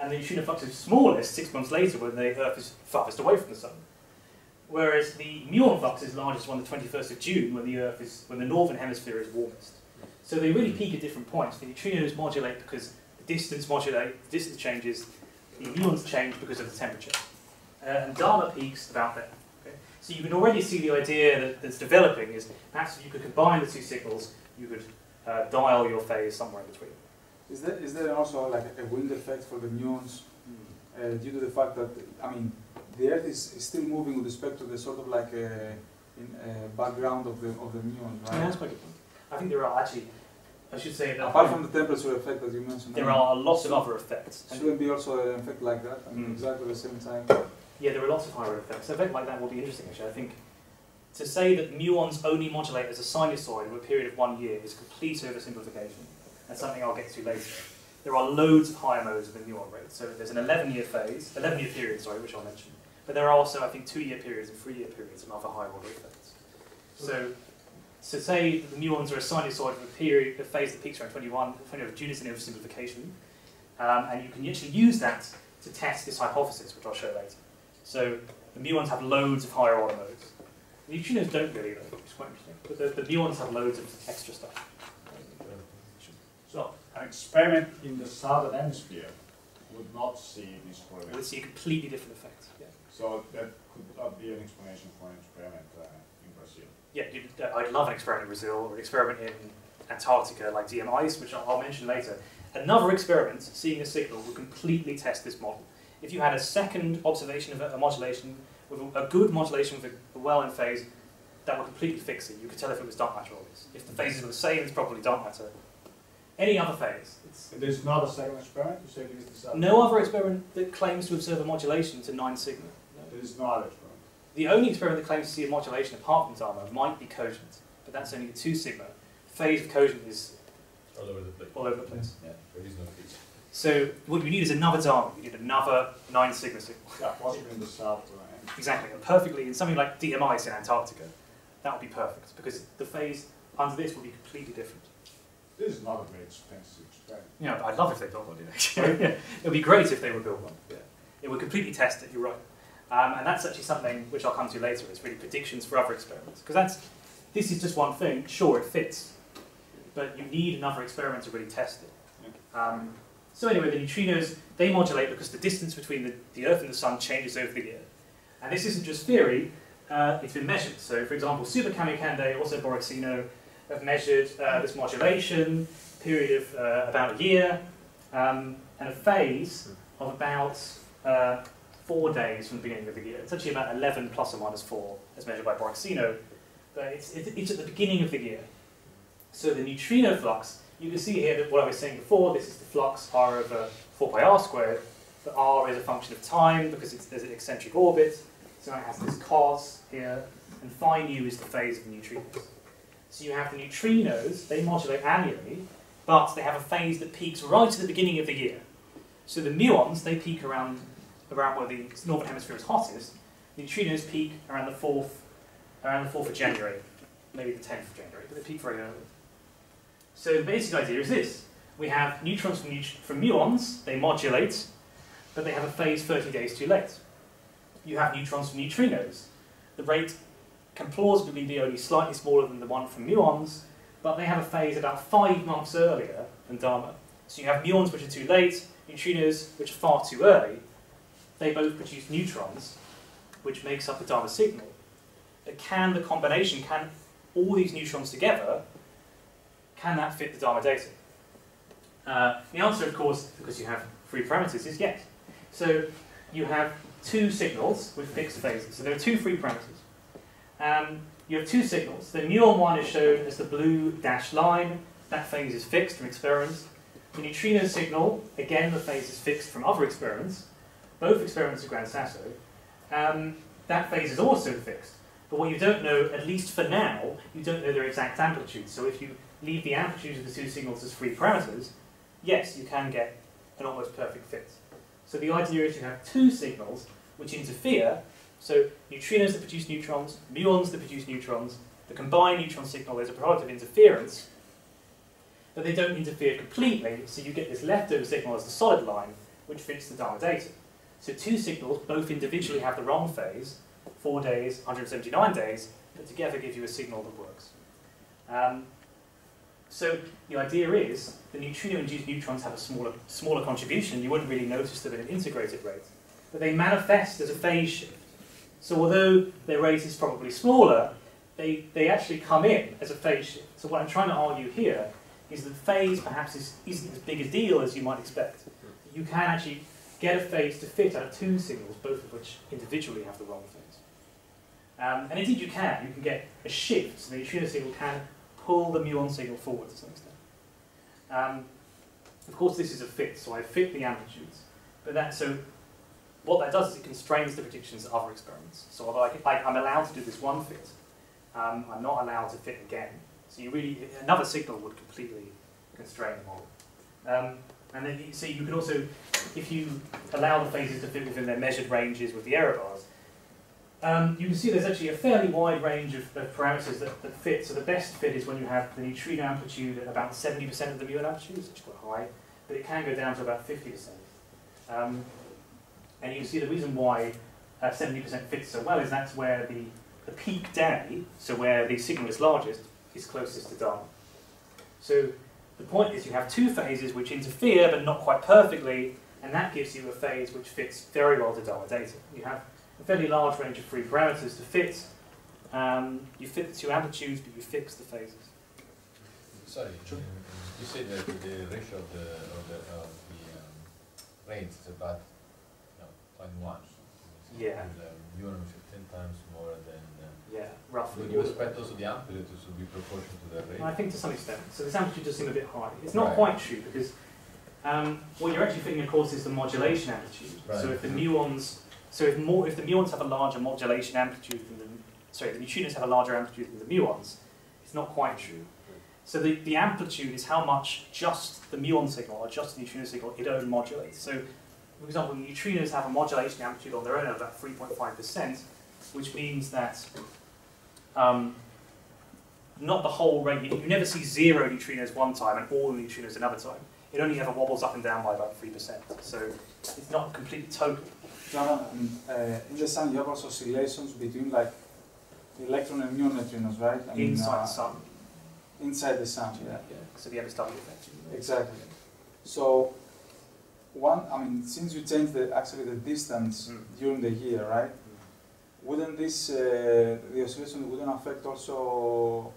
and the neutrino flux is smallest 6 months later when the Earth is farthest away from the Sun. Whereas the muon flux is largest on the 21st of June when the Earth is the northern hemisphere is warmest. So they really peak at different points. The neutrinos modulate because the distance modulates, the distance changes, the muons change because of the temperature, and DAMA peaks about there. So you can already see the idea that's developing is perhaps if you could combine the two signals, you could dial your phase somewhere in between. Is there also like a wind effect for the muons due to the fact that, I mean, the Earth is still moving with respect to the sort of like background of the muons, right? Yeah, that's quite a good point. I think there are actually, I should say that apart from the temperature effect that you mentioned, there are lots of other effects. Should it be also an effect like that? I mean, exactly the same time. Yeah, there are lots of higher effects. An event like that will be interesting, actually. I think to say that muons only modulate as a sinusoid over a period of 1 year is complete oversimplification. That's something I'll get to later. There are loads of higher modes of the muon rate. So there's an 11-year period, sorry, which I'll mention. But there are also, I think, 2-year periods and 3-year periods and other higher order effects. So to say that the muons are a sinusoid of a period, a phase that peaks around 21st June is an oversimplification. And you can actually use that to test this hypothesis, which I'll show later. So the muons have loads of higher order modes. The neutrinos don't really, though, it's quite interesting. But the muons have loads of extra stuff. So an experiment in the southern hemisphere would not see this correlation. It would see a completely different effect. Yeah. So that could not be an explanation for an experiment in Brazil. Yeah, I'd love an experiment in Brazil or an experiment in Antarctica like DM-Ice, which I'll mention later. Another experiment, seeing a signal, would completely test this model. If you had a second observation of a modulation, with a good modulation with a well in phase, that would completely fix it. You could tell if it was dark matter or this. If the phases were the same, it's probably dark matter. Any other phase. There's not a second experiment? You say there's the no other experiment that claims to observe a modulation to 9 sigma. No. There's not an experiment. The only experiment that claims to see a modulation apart from DAMA might be CoGeNT, but that's only 2 sigma. The phase of CoGeNT is all over the place. All over the place. Yeah. There is no phase. So what we need is another DAMA. We need another 9 sigma signal. Yeah, possibly in the south, right? Exactly, and perfectly in something like DM-Ice in Antarctica, that would be perfect because the phase under this will be completely different. This is not a very expensive experiment. Yeah, but I'd love if they built one, actually. It would be great if they would build one. Yeah. It would completely test it. You're right, and that's actually something which I'll come to later. It's really predictions for other experiments because this is just one thing. Sure, it fits, but you need another experiment to really test it. So anyway, the neutrinos, they modulate because the distance between the Earth and the Sun changes over the year. And this isn't just theory, it's been measured. So for example, Super Kamiokande, also Borexino, have measured this modulation period of about a year and a phase of about 4 days from the beginning of the year. It's actually about 11 plus or minus 4 as measured by Borexino, but it's at the beginning of the year. So the neutrino flux, you can see here that what I was saying before, this is the flux r over 4 pi r squared, but r is a function of time because there's an eccentric orbit, so it has this cos here, and phi nu is the phase of the neutrinos. So you have the neutrinos, they modulate annually, but they have a phase that peaks right at the beginning of the year. So the muons, they peak around where the northern hemisphere is hottest. The neutrinos peak around the 4th of January, maybe the 10th of January, but they peak very early. So the basic idea is this. We have neutrons from muons, they modulate, but they have a phase 30 days too late. You have neutrons from neutrinos. The rate can plausibly be only slightly smaller than the one from muons, but they have a phase about 5 months earlier than DAMA. So you have muons which are too late, neutrinos which are far too early. They both produce neutrons, which makes up the DAMA signal. But can the combination, can all these neutrons together, can that fit the DAMA data? The answer, of course, because you have 3 parameters, is yes. So you have 2 signals with fixed phases. So there are 2 free parameters. You have 2 signals. The muon one is shown as the blue dashed line. That phase is fixed from experiments. The neutrino signal, again, the phase is fixed from other experiments. Both experiments are Gran Sasso. That phase is also fixed. But what you don't know, at least for now, you don't know their exact amplitude. So if you leave the amplitude of the 2 signals as free parameters, yes, you can get an almost perfect fit. So the idea is you have 2 signals which interfere, so neutrinos that produce neutrons, muons that produce neutrons, the combined neutron signal is a product of interference, but they don't interfere completely, so you get this leftover signal as the solid line, which fits the DAMA data. So 2 signals, both individually have the wrong phase, 4 days, 179 days, but together give you a signal that works. So the idea is the neutrino-induced neutrons have a smaller contribution. You wouldn't really notice them at an integrated rate. But they manifest as a phase shift. So although their rate is probably smaller, they actually come in as a phase shift. So what I'm trying to argue here is that phase perhaps isn't as big a deal as you might expect. You can actually get a phase to fit out of 2 signals, both of which individually have the wrong phase. And indeed you can. You can get a shift, so the neutrino signal can pull the muon signal forward to some extent. Of course, this is a fit, so I fit the amplitudes. But so what that does is it constrains the predictions of other experiments. So although I'm allowed to do this one fit, I'm not allowed to fit again. So another signal would completely constrain the model. So you could also, if you allow the phases to fit within their measured ranges with the error bars, you can see there's actually a fairly wide range of parameters that fit. So the best fit is when you have the neutrino amplitude at about 70% of the muon amplitude, which is quite high, but it can go down to about 50%. And you can see the reason why 70% fits so well is that's where the peak day, so where the signal is largest, is closest to DAMA. So the point is you have 2 phases which interfere but not quite perfectly, and that gives you a phase which fits very well to DAMA data. You have a fairly large range of free parameters to fit. You fit the 2 amplitudes, but you fix the phases. Sorry, you said that the ratio of the range is about 0.1. Yeah. The muon is 10 times more than. Yeah, roughly. Would you expect also the amplitude to be proportional to the range? I think to some extent. So this amplitude does seem a bit high. It's not quite true because what you're actually fitting, of course, is the modulation amplitude. Right. So if the muons. So if the muons have a larger modulation amplitude than the neutrinos have a larger amplitude than the muons, it's not quite true. So the amplitude is how much just the muon signal or just the neutrino signal it own modulates. So, for example, neutrinos have a modulation amplitude on their own of about 3.5%, which means that not the whole rate. You never see 0 neutrinos one time and all the neutrinos another time. It only ever wobbles up and down by about 3%. So it's not completely total. John, in the Sun you have also oscillations between the electron and muon neutrinos, right? I mean, inside the Sun. Inside the Sun, yeah. So the MSW effect. Exactly. So one, I mean, since you change the actually the distance during the year, right? Wouldn't this the oscillation wouldn't affect also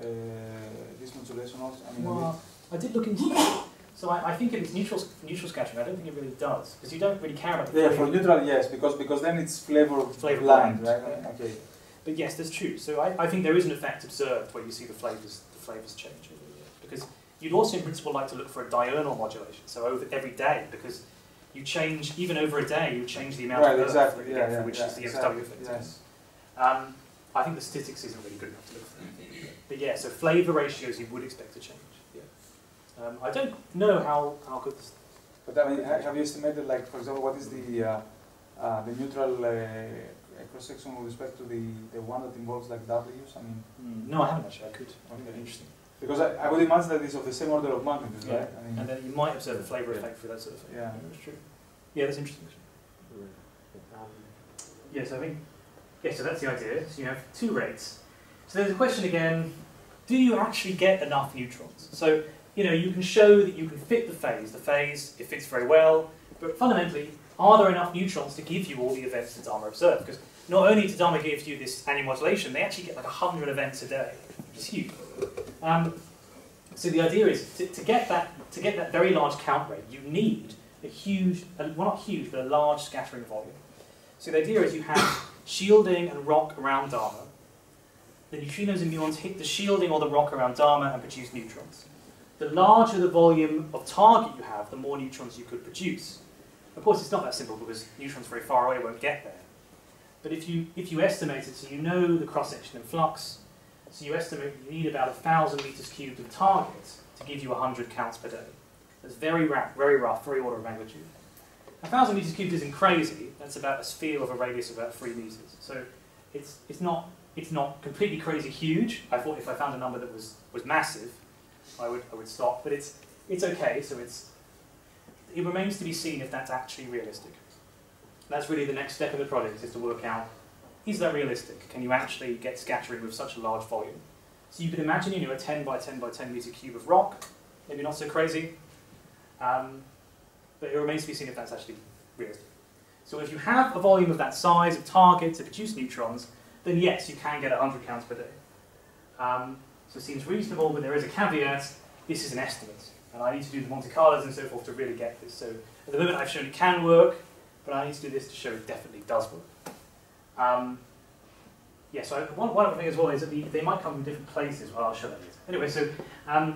this modulation also? I mean, well, I did look into that. So I think it is neutral scattering. I don't think it really does, because you don't really care about the flavor. Yeah, for neutral, yes, because then it's flavor blind, right? Yeah. Okay. But yes, that's true. So I think there is an effect observed where you see the flavors change over the year, because you'd also in principle like to look for a diurnal modulation, so over every day, because you change, even over a day, you change the amount of earth you get, for which is the MSW effect. Yes. I think the statistics isn't really good enough to look for that. But yeah, so flavor ratios you would expect to change. Yeah. I don't know how good this... But I mean, have you estimated, like, for example, what is the neutral cross-section with respect to the one that involves, like, W's? I mean... No, I haven't actually. I could. Okay. Interesting. Because I would imagine that it's of the same order of magnitude, right? I mean, and then you might observe the flavor effect for that sort of thing. Yeah, that's true. Yeah, that's interesting. Yes, I think. Yeah, so that's the idea. So you have two rates. So there's a question again: do you actually get enough neutrons? So you know you can show that you can fit the phase. The phase it fits very well, but fundamentally, are there enough neutrons to give you all the events that DAMA observed? Because not only does DAMA give you this annual modulation, they actually get like 100 events a day, which is huge. So the idea is to get that very large count rate, you need a huge, well not huge, but a large scattering volume. So the idea is you have shielding and rock around DAMA. The neutrinos and muons hit the shielding or the rock around DAMA and produce neutrons. The larger the volume of target you have, the more neutrons you could produce. Of course, it's not that simple because neutrons very far away won't get there. But if you estimate it, so you know the cross-section and flux, so you estimate you need about 1,000 meters cubed of target to give you 100 counts per day. That's very rough, very order of magnitude. 1,000 meters cubed isn't crazy. That's about a sphere of a radius of about 3 meters. So it's not completely crazy huge. I thought if I found a number that was massive, I would stop. But it's okay. So it remains to be seen if that's actually realistic. That's really the next step in the project, is to work out, is that realistic? Can you actually get scattering with such a large volume? So you could imagine, you know, a 10 by 10 by 10 meter cube of rock, maybe not so crazy, but it remains to be seen if that's actually realistic. So if you have a volume of that size of target to produce neutrons, then yes, you can get 100 counts per day. So it seems reasonable, but there is a caveat, this is an estimate, and I need to do the Monte Carlos and so forth to really get this. So at the moment I've shown it can work, but I need to do this to show it definitely does work. Yeah, so one other thing as well is that they might come from different places. Well, I'll show that later. Anyway, so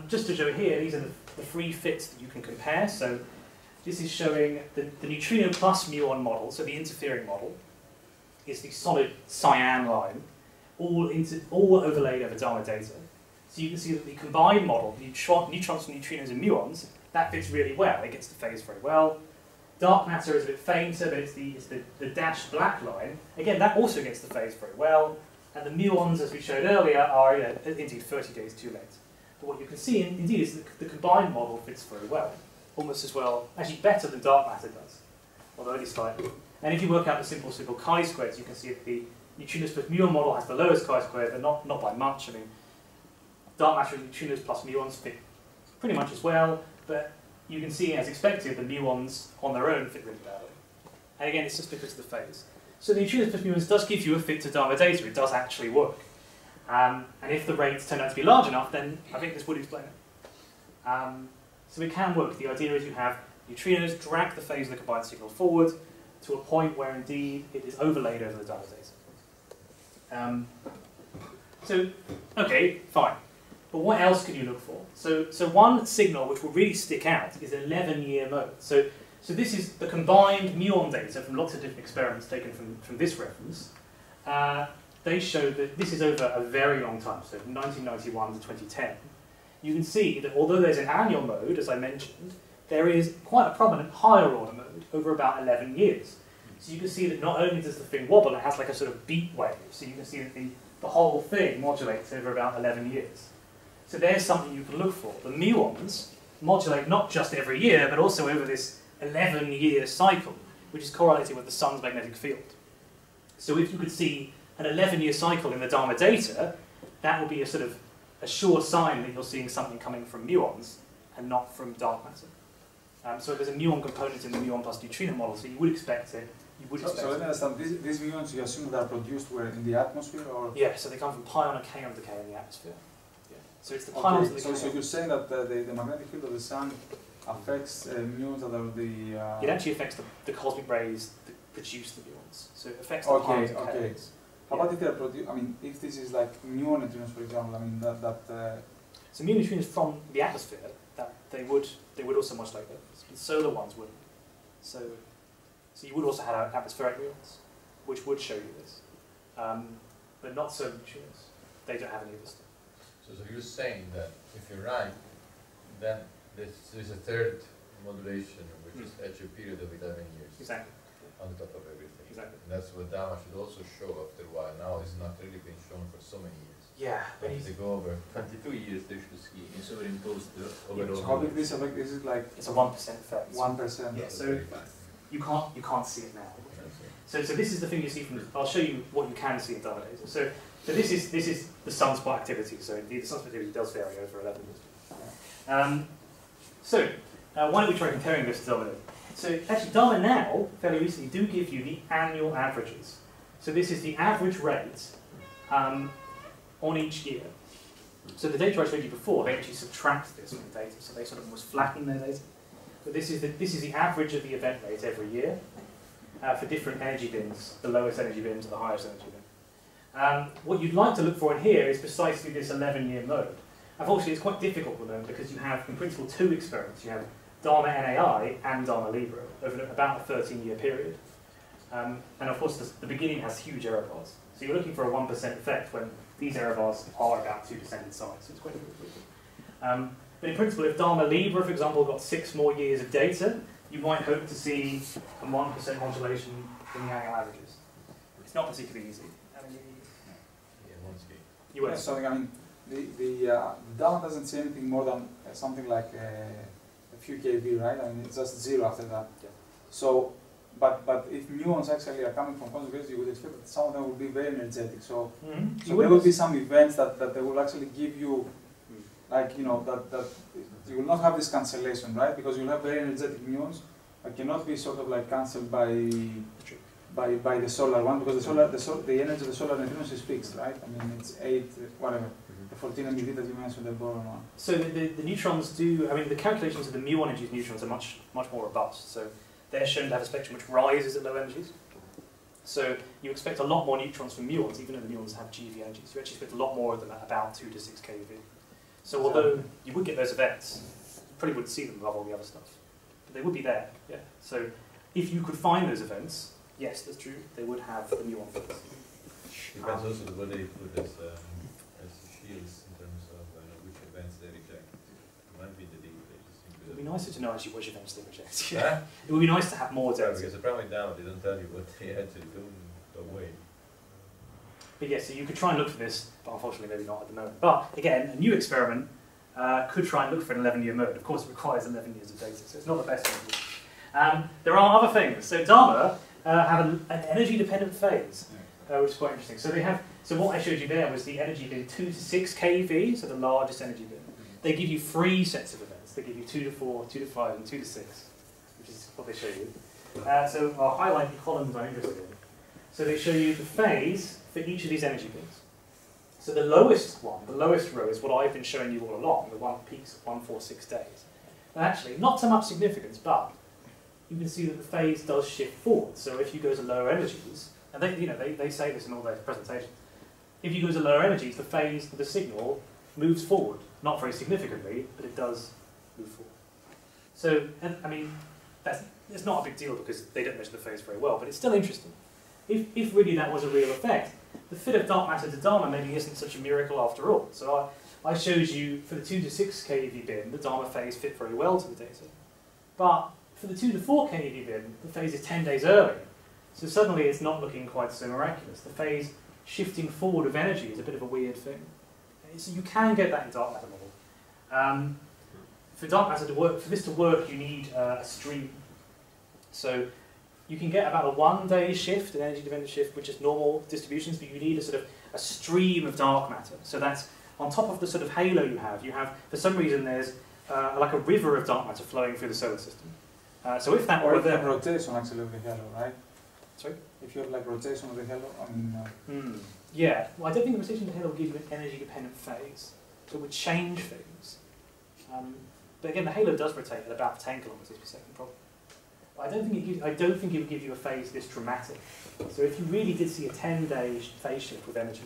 just to show here, these are the three fits that you can compare. So this is showing the neutrino plus muon model, so the interfering model, is the solid cyan line, all overlaid over DAMA data. So you can see that the combined model, neutrons, neutrinos, and muons, that fits really well. It gets the phase very well. Dark matter is a bit fainter, but it's the dashed black line. Again, that also gets the phase very well. And the muons, as we showed earlier, are indeed 30 days too late. But what you can see, indeed, is that the combined model fits very well. Almost as well, actually better than dark matter does, although only slightly. And if you work out the simple chi-squares, you can see that the neutrinos plus muon model has the lowest chi-square, but not by much. I mean, dark matter and neutrinos plus muons fit pretty much as well, but you can see, as expected, the muons on their own fit really badly. And again, it's just because of the phase. So the neutrinos plus muons does give you a fit to DAMA data. It does actually work. And if the rates turn out to be large enough, then I think this would explain it. So it can work. The idea is you have neutrinos drag the phase of the combined signal forward to a point where, indeed, it is overlaid over the DAMA data. So, okay, fine. But what else can you look for? So one signal which will really stick out is 11-year mode. So this is the combined muon data from lots of different experiments taken from this reference. They show that this is over a very long time, so from 1991 to 2010. You can see that although there's an annual mode, as I mentioned, there is quite a prominent higher order mode over about 11 years. So you can see that not only does the thing wobble, it has like a sort of beat wave. So you can see that the whole thing modulates over about 11 years. So there's something you can look for. The muons modulate not just every year, but also over this 11-year cycle, which is correlated with the sun's magnetic field. So if you could see an 11-year cycle in the DAMA data, that would be a sort of a sure sign that you're seeing something coming from muons and not from dark matter. So there's a muon component in the muon plus neutrino model, so you would expect it. So let me understand, these muons you assume that are produced where, in the atmosphere? Or? Yeah, so they come from pi on a k over the k in the atmosphere. Yeah. So it's the pi on the k. So you're saying that the magnetic field of the sun affects muons that are the... It actually affects the cosmic rays that produce the muons. So it affects the pi on the k. How about if they're produced, I mean, if this is like muon neutrinos, for example, I mean, So muon neutrinos from the atmosphere, that they would also much like that. The solar ones wouldn't. So you would also have atmospheric muons, which would show you this. But not solar neutrinos. They don't have any of this stuff. So you're saying that if you're right, then there's a third modulation, which is at your period of 11 years. Exactly. On top of everything. Exactly. And that's what DAMA should also show after a while. Now it's not really been shown for so many years. Yeah. But if they go over 22 years, they should ski and superimpose the overall. So how big this effect is like? It's a 1% effect. 1%. Yeah. So you can't see it now. So this is the thing you see from. I'll show you what you can see in DAMA later. So this is the sunspot activity. So the sunspot activity does vary over 11 years. So why don't we try comparing this to DAMA? So actually, DAMA now, fairly recently, do give you the annual averages. So this is the average rate on each year. So the data I showed you before, they actually subtract this from the data, so they sort of almost flatten their data. But this is the average of the event rate every year for different energy bins, the lowest energy bin to the highest energy bin. What you'd like to look for in here is precisely this 11-year mode. Unfortunately, it's quite difficult with them because you have, in principle, two experiments. You have DAMA NAI and DAMA LIBRA over about a 13-year period. And of course, the beginning has huge error bars. So you're looking for a 1% effect when these error bars are about 2% in size. So it's quite difficult. But in principle, if DAMA LIBRA, for example, got 6 more years of data, you might hope to see a 1% modulation in the annual averages. It's not particularly easy. The DAMA doesn't say anything more than something like a few kV, right? I mean, it's just zero after that. Yeah. So, but if muons actually are coming from cosmic rays, you would expect that some of them would be very energetic. So, so there would be some events that they will actually give you, like, you know, that you will not have this cancellation, right? Because you'll have very energetic muons that cannot be sort of like cancelled by the solar one, because the energy of the solar neutrinos is fixed, right? I mean, it's 8, whatever. The 14 MeV that you mentioned, the boron one. So the neutrons do, I mean, the calculations of the muon energy of neutrons are much more robust. So they're shown to have a spectrum which rises at low energies. So you expect a lot more neutrons from muons, even though the muons have GeV energies. You actually expect a lot more of them at about 2 to 6 keV. So although you would get those events, you probably wouldn't see them above all the other stuff. But they would be there, yeah. So if you could find those events, yes, that's true, they would have the muon fields. Depends also what they put as shields in terms of which events they reject. It might be the degree. It would be nicer to know actually which events they reject. Yeah. It would be nice to have more data. Because apparently now they don't tell you what they had to do away. But yes, so you could try and look for this, but unfortunately maybe not at the moment. But again, a new experiment could try and look for an 11-year mode. Of course, it requires 11 years of data, so it's not the best one. There are other things. So DAMA have an energy-dependent phase, which is quite interesting. So they have. So what I showed you there was the energy bin 2 to 6 keV, so the largest energy bin. They give you 3 sets of events. They give you 2 to 4, 2 to 5, and 2 to 6, which is what they show you. So I'll highlight the columns I'm interested in. So they show you the phase for each of these energy bins. So the lowest one, the lowest row, is what I've been showing you all along, the one peaks of 146 days. And actually, not so much significance, but you can see that the phase does shift forward. So if you go to lower energies, and they say this in all their presentations, if you go to lower energies, the phase of the signal moves forward, not very significantly, but it does move forward. So, and, I mean, it's not a big deal because they don't measure the phase very well, but it's still interesting. If really that was a real effect, the fit of dark matter to DAMA maybe isn't such a miracle after all. So I showed you for the 2 to 6 keV bin, the DAMA phase fit very well to the data. But for the 2 to 4 keV bin, the phase is 10 days early. So suddenly it's not looking quite so miraculous. The phase shifting forward of energy is a bit of a weird thing. So you can get that in dark matter model. For dark matter to work, for this to work, you need a stream. So you can get about a 1-day shift, an energy-dependent shift, which is normal distributions, but you need a sort of a stream of dark matter. So that's on top of the sort of halo you have. For some reason, there's like a river of dark matter flowing through the solar system. So if that were the rotation actually of the halo, right? Sorry? If you have like rotation of the halo on... Yeah, well I don't think the rotation of the halo will give you an energy-dependent phase, so it would change things. But again, the halo does rotate at about 10 km/s, probably. I don't think it would give you a phase this dramatic. So if you really did see a 10-day phase shift with energy,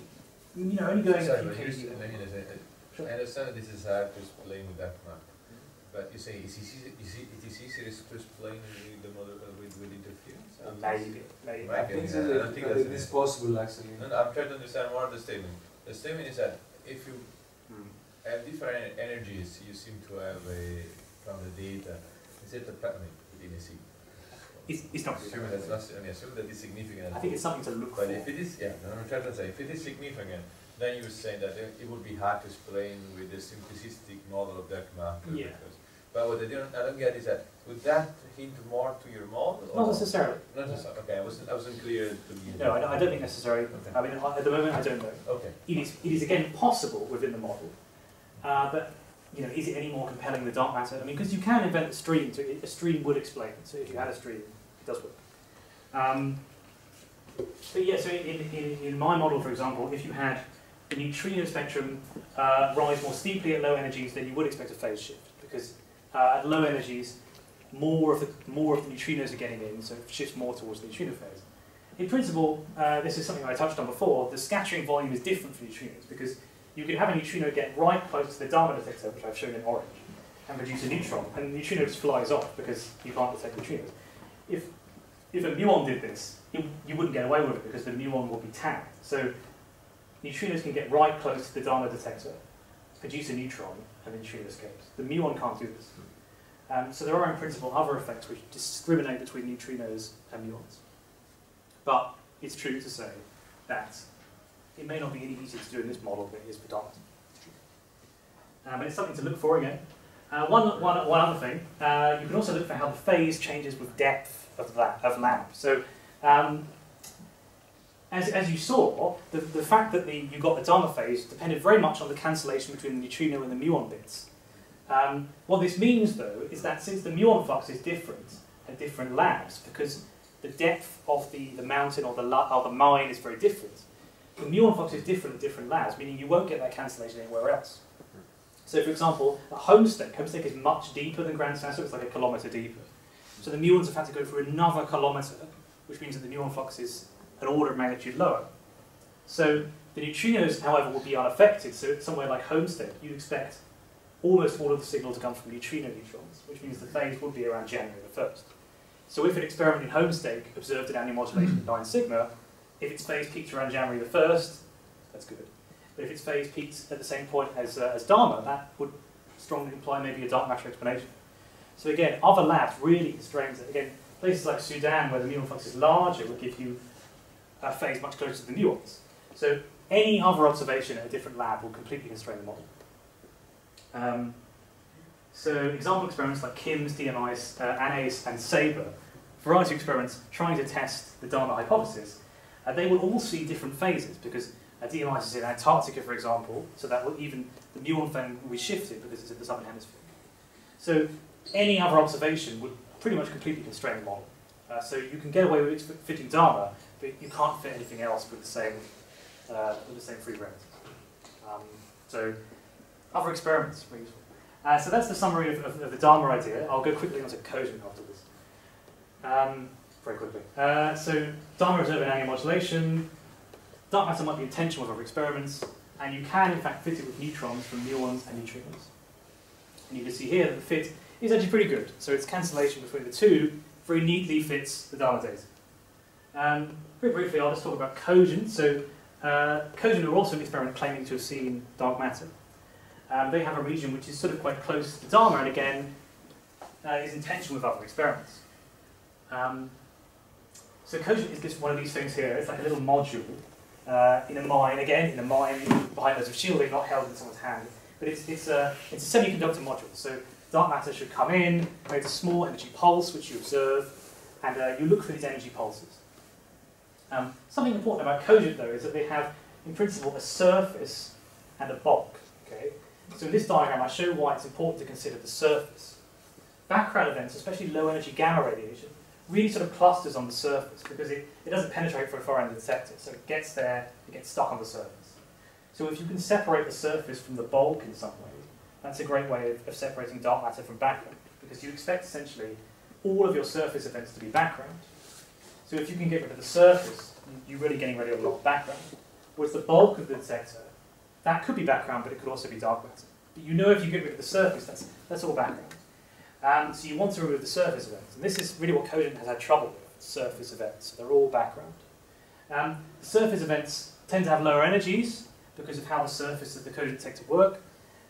you know, only going a few km. Sure. I understand this is hard to explain with that map, but you say it is easier to explain with the model with interference. Maybe. I think it is possible actually. No, I'm trying to understand what the statement. The statement is that if you have different energies, you seem to have from the data. Is it a pattern within a signal? It's not. Assume that it's significant. I think it's something to look for. But if it is, yeah, I'm trying to say if it is significant. Then you say that it would be hard to explain with the simplistic model of that marker. Yeah. But what I don't get is that would that hint more to your model? Not necessarily. Not necessarily. Okay, I wasn't clear to me. No, I don't think necessarily. Okay. I mean, at the moment, I don't know. Okay. It is again possible within the model, but you know, is it any more compelling than dark matter? I mean, because you can invent a stream, so a stream would explain it. So if you had a stream, it does work. But yeah, so in my model, for example, if you had the neutrino spectrum rise more steeply at low energies, then you would expect a phase shift because at low energies, more of the neutrinos are getting in, so it shifts more towards the neutrino phase. In principle, this is something I touched on before. The scattering volume is different for neutrinos because you could have a neutrino get right close to the DAMA detector, which I've shown in orange, and produce a neutron, and the neutrino just flies off because you can't detect neutrinos. If a muon did this, you wouldn't get away with it because the muon would be tagged. So neutrinos can get right close to the DAMA detector, produce a neutron, and the neutrino escapes. The muon can't do this. So there are, in principle, other effects which discriminate between neutrinos and muons. But it's true to say that it may not be any easier to do in this model than it is for DAMA. And it's something to look for again. One other thing, you can also look for how the phase changes with depth of lamp. So, as you saw, the fact that you got the DAMA phase depended very much on the cancellation between the neutrino and the muon bits. What this means, though, is that since the muon flux is different at different labs, because the depth of the mountain or the mine is very different, the muon flux is different at different labs, meaning you won't get that cancellation anywhere else. So, for example, at Homestake is much deeper than Gran Sasso, it's like 1 kilometre deeper. So the muons have had to go through another kilometre, which means that the muon flux is an order of magnitude lower. So the neutrinos, however, will be unaffected. So somewhere like Homestake, you'd expect almost all of the signal to come from neutrino neutrons, which means the phase would be around January the 1st. So if an experiment in Homestake observed an annual modulation of 9 sigma, if its phase peaked around January the 1st, that's good. But if its phase peaked at the same point as DAMA, that would strongly imply maybe a dark matter explanation. So again, other labs really constrains it. Again, places like Sudan, where the muon flux is larger, would give you a phase much closer to the muons. So any other observation at a different lab will completely constrain the model. So example experiments like KIMS, DM-Ice, ANACE, and SABRE, variety of experiments trying to test the DAMA hypothesis, they will all see different phases because a DM-Ice is in Antarctica, for example, so that will even the muon phase will be shifted because it's in the southern hemisphere. So any other observation would pretty much completely constrain the model. So you can get away with fitting DAMA, but you can't fit anything else with the same free rent. So other experiments were useful. So that's the summary of the DAMA idea. I'll go quickly onto CoGeNT after this. Very quickly. So DAMA observed an annual modulation. Dark matter might be intentional with other experiments, and you can in fact fit it with neutrons from muons and neutrinos. And you can see here that the fit is actually pretty good. So its cancellation between the two very neatly fits the DAMA data. Very briefly, I'll just talk about CoGeNT. So CoGeNT are also an experiment claiming to have seen dark matter. They have a region which is sort of quite close to DAMA, and again, is intentional with other experiments. So CoGeNT is just one of these things here. It's like a little module in a mine, again, in a mine behind loads of shielding, not held in someone's hand. But it's a semiconductor module. So dark matter should come in, create a small energy pulse, which you observe, and you look for these energy pulses. Something important about CoGeNT, though, is that they have, in principle, a surface and a bulk. Okay? So in this diagram I show why it's important to consider the surface. Background events, especially low energy gamma radiation, really sort of clusters on the surface because it doesn't penetrate for a far-end detector, so it gets there, it gets stuck on the surface. So if you can separate the surface from the bulk in some way, that's a great way of separating dark matter from background, because you expect essentially all of your surface events to be background. So if you can get rid of the surface, you're really getting rid of a lot of background. Whereas the bulk of the detector, that could be background, but it could also be dark matter. But you know if you get rid of the surface, that's all background. So you want to remove the surface events. And this is really what CoGeNT has had trouble with, surface events. So they're all background. Surface events tend to have lower energies because of how the surface of the CoGeNT detector work.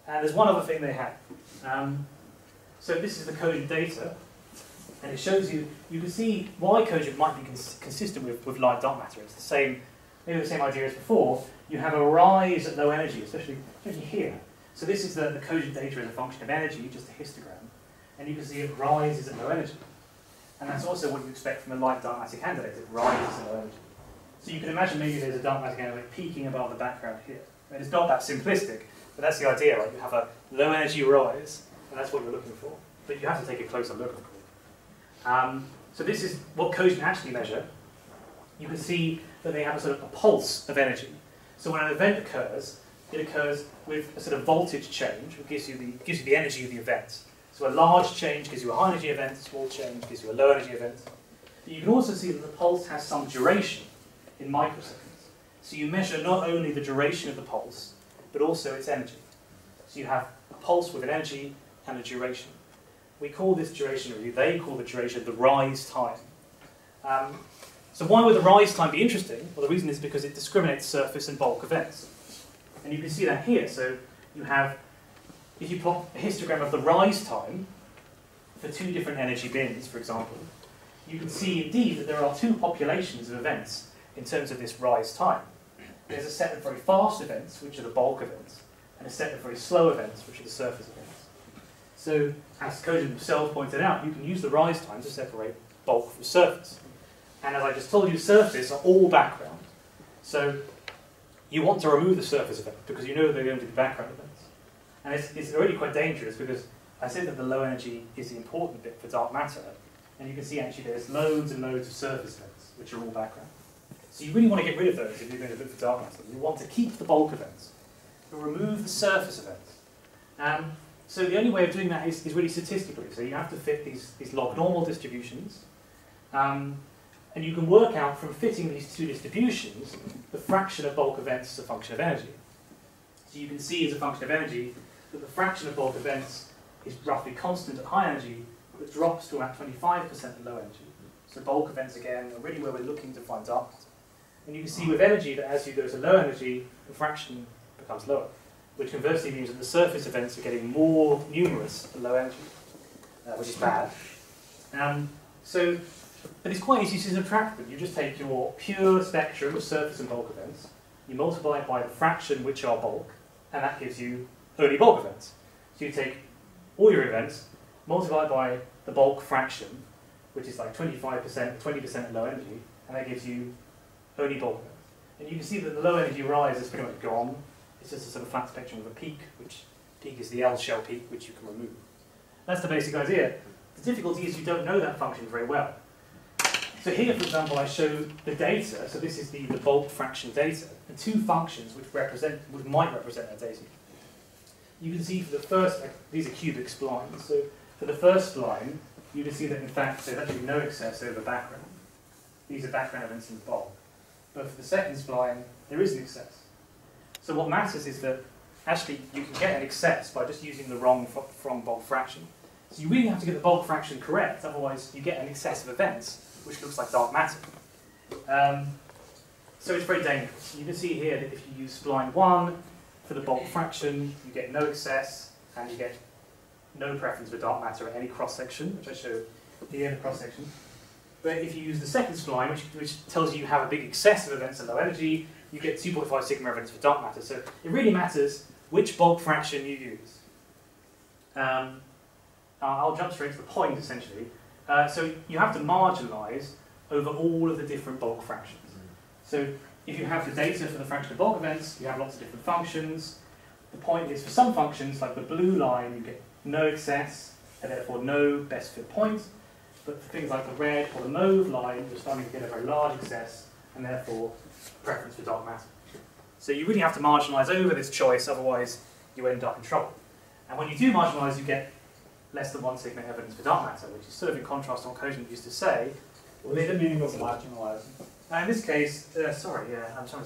And there's one other thing they have. So this is the CoGeNT data. And it shows you, you can see why CoGeNT might be consistent with light dark matter. It's the same, maybe the same idea as before. You have a rise at low energy, especially here. So this is the CoGeNT data as a function of energy, just a histogram. And you can see it rises at low energy. And that's also what you expect from a light dark matter candidate, it rises at low energy. So you can imagine maybe there's a dark matter candidate peaking above the background here. I mean, it's not that simplistic, but that's the idea, right? You have a low energy rise, and that's what you're looking for. But you have to take a closer look, of course. So this is what CoGeNT actually measure. You can see that they have a sort of a pulse of energy. So when an event occurs, it occurs with a sort of voltage change, which gives you the energy of the event. So a large change gives you a high energy event, a small change gives you a low energy event. But you can also see that the pulse has some duration in microseconds. So you measure not only the duration of the pulse, but also its energy. So you have a pulse with an energy and a duration. We call this duration review, they call the duration the rise time. So why would the rise time be interesting? Well, the reason is because it discriminates surface and bulk events. And you can see that here. So you have, if you plot a histogram of the rise time for two different energy bins, for example, you can see indeed that there are two populations of events in terms of this rise time. There's a set of very fast events, which are the bulk events, and a set of very slow events, which are the surface events. So, as CoGeNT themselves pointed out, you can use the rise time to separate bulk from surface. And as I just told you, surface are all background. So, you want to remove the surface event because you know they're going to be background events. And it's already quite dangerous because I said that the low energy is the important bit for dark matter. And you can see actually there's loads and loads of surface events, which are all background. So, you really want to get rid of those if you're going to look for dark matter. You want to keep the bulk events, but remove the surface events. So the only way of doing that is really statistically. So you have to fit these log normal distributions. And you can work out from fitting these two distributions the fraction of bulk events as a function of energy. So you can see as a function of energy that the fraction of bulk events is roughly constant at high energy, but drops to about 25% at low energy. So bulk events, again, are really where we're looking to find dark matter. And you can see with energy that as you go to low energy, the fraction becomes lower, which conversely means that the surface events are getting more numerous at low energy, which is bad. But it's quite easy to subtract them. You just take your pure spectrum of surface and bulk events, you multiply it by the fraction which are bulk, and that gives you only bulk events. So you take all your events, multiply by the bulk fraction, which is like 25%, 20% at low energy, and that gives you only bulk events. And you can see that the low energy rise is pretty much gone. It's just a sort of flat spectrum with a peak, which peak is the L-shell peak, which you can remove. That's the basic idea. The difficulty is you don't know that function very well. So here, for example, I show the data. So this is the bulk fraction data, and two functions which might represent that data. You can see for the first, these are cubic splines. So for the first spline, you can see that in fact there's actually no excess over background. These are background events in the bulk. But for the second spline, there is an excess. So what matters is that actually you can get an excess by just using the wrong bulk fraction. So you really have to get the bulk fraction correct, otherwise you get an excess of events, which looks like dark matter. So it's very dangerous. You can see here that if you use spline 1 for the bulk fraction, you get no excess, and you get no preference for dark matter at any cross-section, which I show here, the cross-section. But if you use the second spline, which tells you you have a big excess of events at low energy, you get 2.5 sigma events for dark matter. So it really matters which bulk fraction you use. I'll jump straight to the point, essentially. So you have to marginalize over all of the different bulk fractions. So if you have the data for the fraction of bulk events, you have lots of different functions. The point is, for some functions, like the blue line, you get no excess, and therefore no best fit point. But for things like the red or the mauve line, you're starting to get a very large excess, and therefore preference for dark matter. So you really have to marginalise over this choice, otherwise you end up in trouble. And when you do marginalise, you get less than 1 sigma evidence for dark matter, which is sort of in contrast to what CoGeNT used to say. What is the meaning of marginalising? Now in this case, I'm trying to be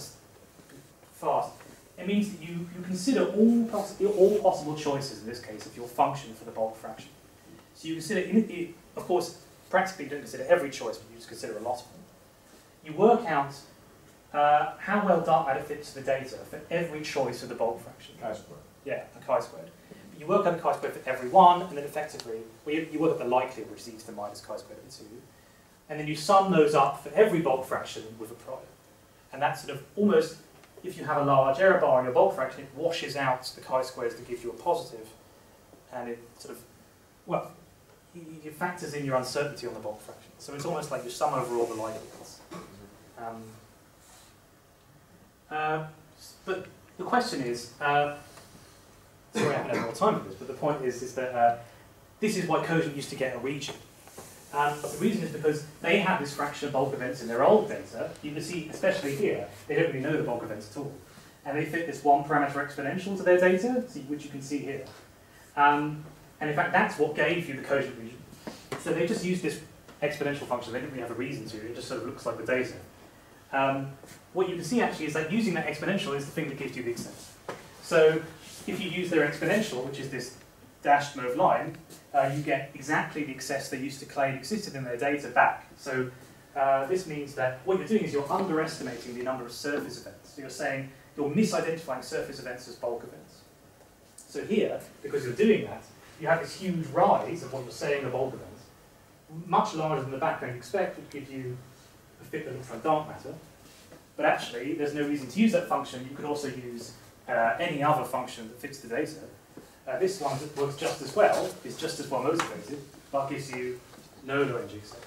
fast. It means that you consider all possible choices, in this case, of your function for the bulk fraction. So you consider, of course, practically you don't consider every choice, but you just consider a lot of them. You work out how well dark matter fits to the data for every choice of the bulk fraction. Chi-squared. Yeah, a chi-squared. But you work out the chi-squared for every one, and then effectively, well, you work out the likelihood, which is e to the minus chi-squared over 2. And then you sum those up for every bulk fraction with a product. And that's sort of almost, if you have a large error bar in your bulk fraction, it washes out the chi-squares to give you a positive. And it sort of, well, it factors in your uncertainty on the bulk fraction. So it's almost like you sum over all the likelihoods. But the question is, sorry I haven't had more time for this, but the point is that this is why CoGeNT used to get a region. The reason is because they had this fraction of bulk events in their old data. You can see, especially here, they don't really know the bulk events at all. And they fit this one parameter exponential to their data, which you can see here. And in fact, that's what gave you the CoGeNT region. So they just used this exponential function. They didn't really have a reason to. It just sort of looks like the data. What you can see, actually, is that using that exponential is the thing that gives you the excess. So if you use their exponential, which is this dashed mauve line, you get exactly the excess they used to claim existed in their data back. So this means that what you're doing is you're underestimating the number of surface events. So you're saying you're misidentifying surface events as bulk events. So here, because you're doing that, you have this huge rise of what you're saying are bulk events, much larger than the background you expect, which gives you a fit that looks like dark matter. But actually, there's no reason to use that function. You could also use any other function that fits the data. This one that works just as well, is just as well motivated, but gives you no range excess.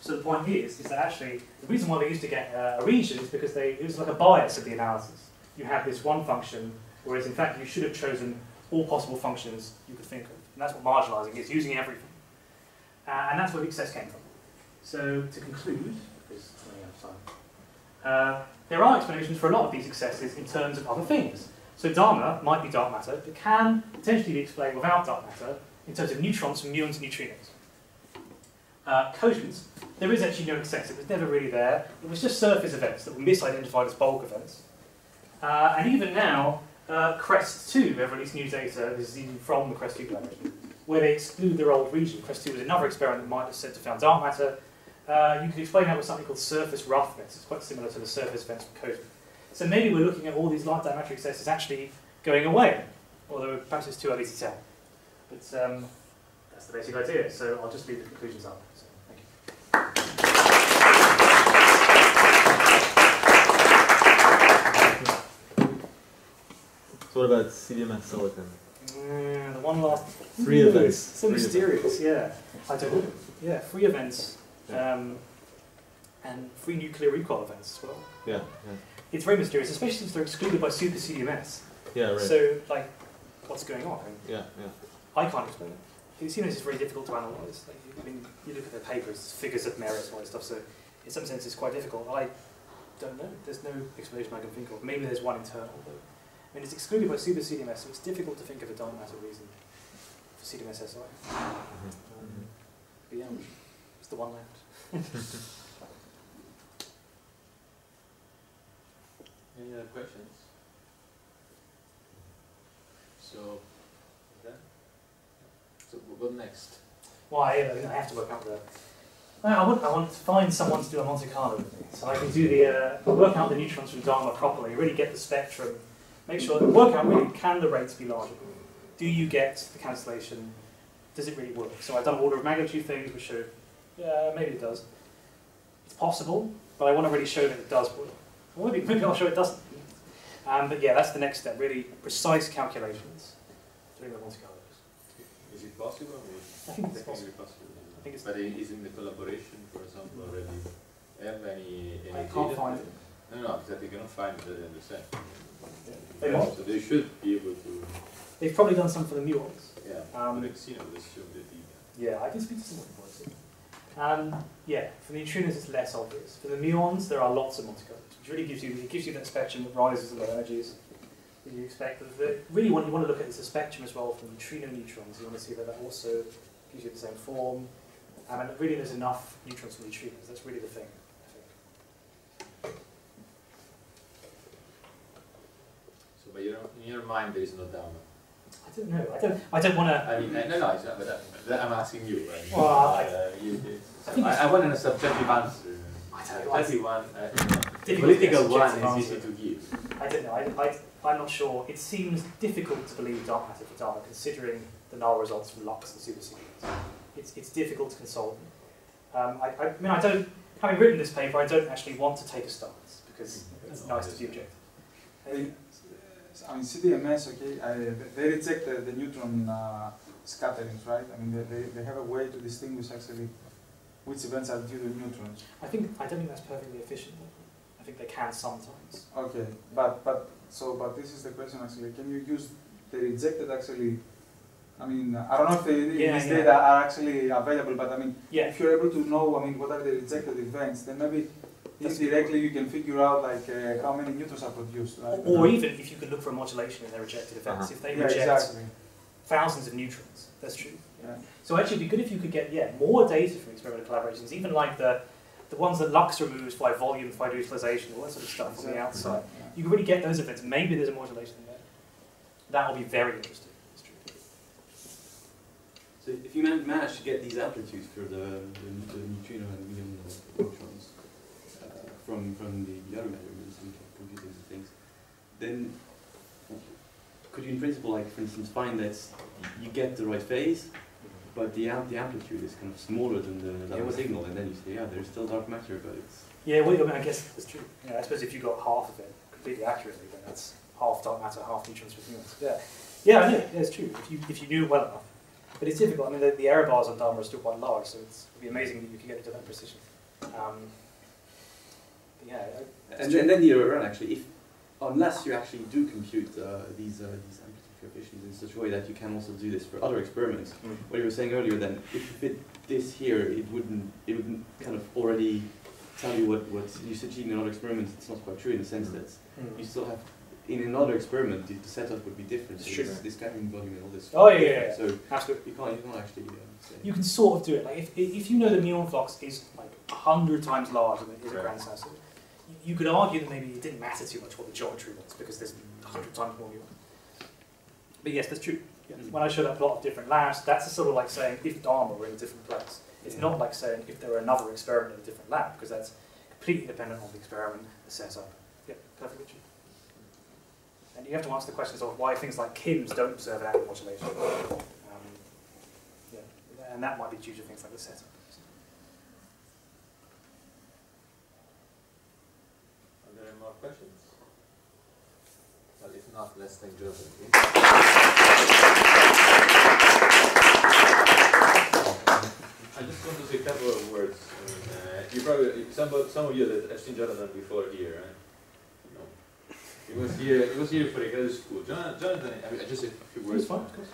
So the point here is that actually, the reason why they used to get a region is because it was like a bias of the analysis. You have this one function, whereas in fact you should have chosen all possible functions you could think of. And that's what marginalizing is, using everything. And that's where the excess came from. So to conclude, because I'm running out of time, there are explanations for a lot of these excesses in terms of other things. So DAMA might be dark matter, but can potentially be explained without dark matter in terms of neutrons from muons and neutrinos. CoGeNT, there is actually no excess. It was never really there. It was just surface events that were misidentified as bulk events. And even now, CRESST2 have released new data. This is even from the CRESST2 collaboration, where they exclude their old region. CRESST2 was another experiment that might have said to found dark matter. You could explain that with something called surface roughness. It's quite similar to the surface events from CoGeNT. So maybe we're looking at all these light diametric excesses actually going away, although perhaps it's too early to tell. But that's the basic idea, so I'll just leave the conclusions up. So, thank you. So what about CDM and silicon? The one last... Three events. So three mysterious, events. Yeah. I don't know. Yeah, three events, and three nuclear recoil events as well. Yeah. It's very mysterious, especially since they're excluded by SuperCDMS. Yeah, right. So, like, what's going on? I can't explain it. CDMS is very difficult to analyse. Like, I mean, you look at their papers, figures of merit and all that stuff, so in some sense it's quite difficult. I don't know. There's no explanation I can think of. Maybe there's one internal, but I mean, it's excluded by SuperCDMS, so it's difficult to think of a dark matter reason for CDMS-Si. But yeah, it's the one left. Any other questions? So what next? I have to work out the... I want to find someone to do a Monte Carlo with me, so I can do the... work out the neutrons from DAMA properly, really get the spectrum, make sure... Work out really, can the rates be larger? Do you get the cancellation? Does it really work? So I've done order of magnitude things, which show, yeah, maybe it does. It's possible, but I want to really show that it does work. Well, maybe I'll show it doesn't. But yeah, that's the next step, really precise calculations doing the Monte Carlos. Is it possible? I think it's possible. But isn't the collaboration, for example, already have any... I can't find it. No, because you cannot find it, I understand. Yeah. They might. So they should be able to. They've probably done some for the new ones. Yeah. Borexino, this should be the. Yeah, I can speak to someone who wants it. Yeah, for the neutrinos it's less obvious. For the muons, there are lots of Monte Carlo, which really gives you that spectrum of rises and low energies that you expect. Really, what you want to look at is the spectrum as well from neutrino neutrons. You want to see that also gives you the same form. And really, there's enough neutrons for neutrinos. That's really the thing, I think. So, but in your mind, there is no DAMA. I don't know. I don't want to. I mean, no, it's not. But I'm asking you. Right? Well, I want a subjective answer. I don't know. Everyone, political one is answer. Easy to give. I don't know. I'm not sure. It seems difficult to believe dark matter for DAMA, considering the null results from LUX and SuperCDMS. It's difficult to consult. I mean, I don't. Having written this paper, I don't actually want to take a stance because it's nice to be objective. I mean, CDMS, okay, they reject the neutron scatterings, right? I mean, they have a way to distinguish actually which events are due to neutrons. I don't think that's perfectly efficient. I think they can sometimes. Okay, but this is the question actually. Can you use the rejected actually? I mean, I don't know if these data are actually available, but I mean, if you're able to know, I mean, what are the rejected events, then maybe. Indirectly, you can figure out like how many neutrons are produced. Right? Or even if you could look for a modulation in their rejected events. If they reject thousands of neutrons, that's true. Yeah. So actually, it'd be good if you could get more data from experimental collaborations, even like the ones that Lux removes by volume, by utilization, all that sort of stuff on the outside. Yeah. You can really get those events. Maybe there's a modulation in there. That will be very interesting. That's true. So if you manage to get these amplitudes for the neutrino and muon electrons. From the other measurements and computing and things, then could you in principle, like for instance, find that you get the right phase, but the amplitude is kind of smaller than the signal, and then you say, there's still dark matter, but it's... Yeah, well, I mean, I guess that's true. Yeah, I suppose if you got half of it completely accurately, then that's half dark matter, half neutrons with muons. Yeah, I know, that's true, if you knew it well enough. But it's difficult, I mean, the error bars on DAMA are still quite large, so it'd be amazing that you could get it to that precision. Yeah, and then you're right actually. Unless you actually do compute these amplitude coefficients in such a way that you can also do this for other experiments. What you were saying earlier, then, if you fit this here, it wouldn't kind of already tell you what you succeed in other experiments. It's not quite true in the sense that you still have in another experiment the setup would be different. So this scattering volume and all this. So absolutely, you can't actually. You can sort of do it. Like if you know the muon flux is like 100 times larger than it is at Gran Sasso. You could argue that maybe it didn't matter too much what the geometry was because there's 100 times more muons. But yes, that's true. Yeah. When I showed that plot of different labs, that's a sort of like saying if DAMA were in a different place. It's not like saying if there were another experiment in a different lab because that's completely dependent on the experiment, the setup. Yeah, perfectly true. And you have to ask the questions of why things like KIMS don't observe an modulation. And that might be due to things like the setup. More questions? Well, if not, let's thank Joseph. I just want to say a couple of words. You probably some of you that have seen Jonathan before here, right? No, he was here for the graduate school. Jonathan, I mean, just a few words. Fine, of course.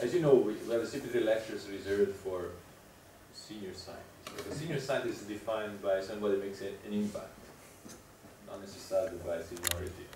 As you know, we have the CP3 lectures reserved for senior scientists. So the senior scientist is defined by somebody who makes an impact. Not necessarily by seniority.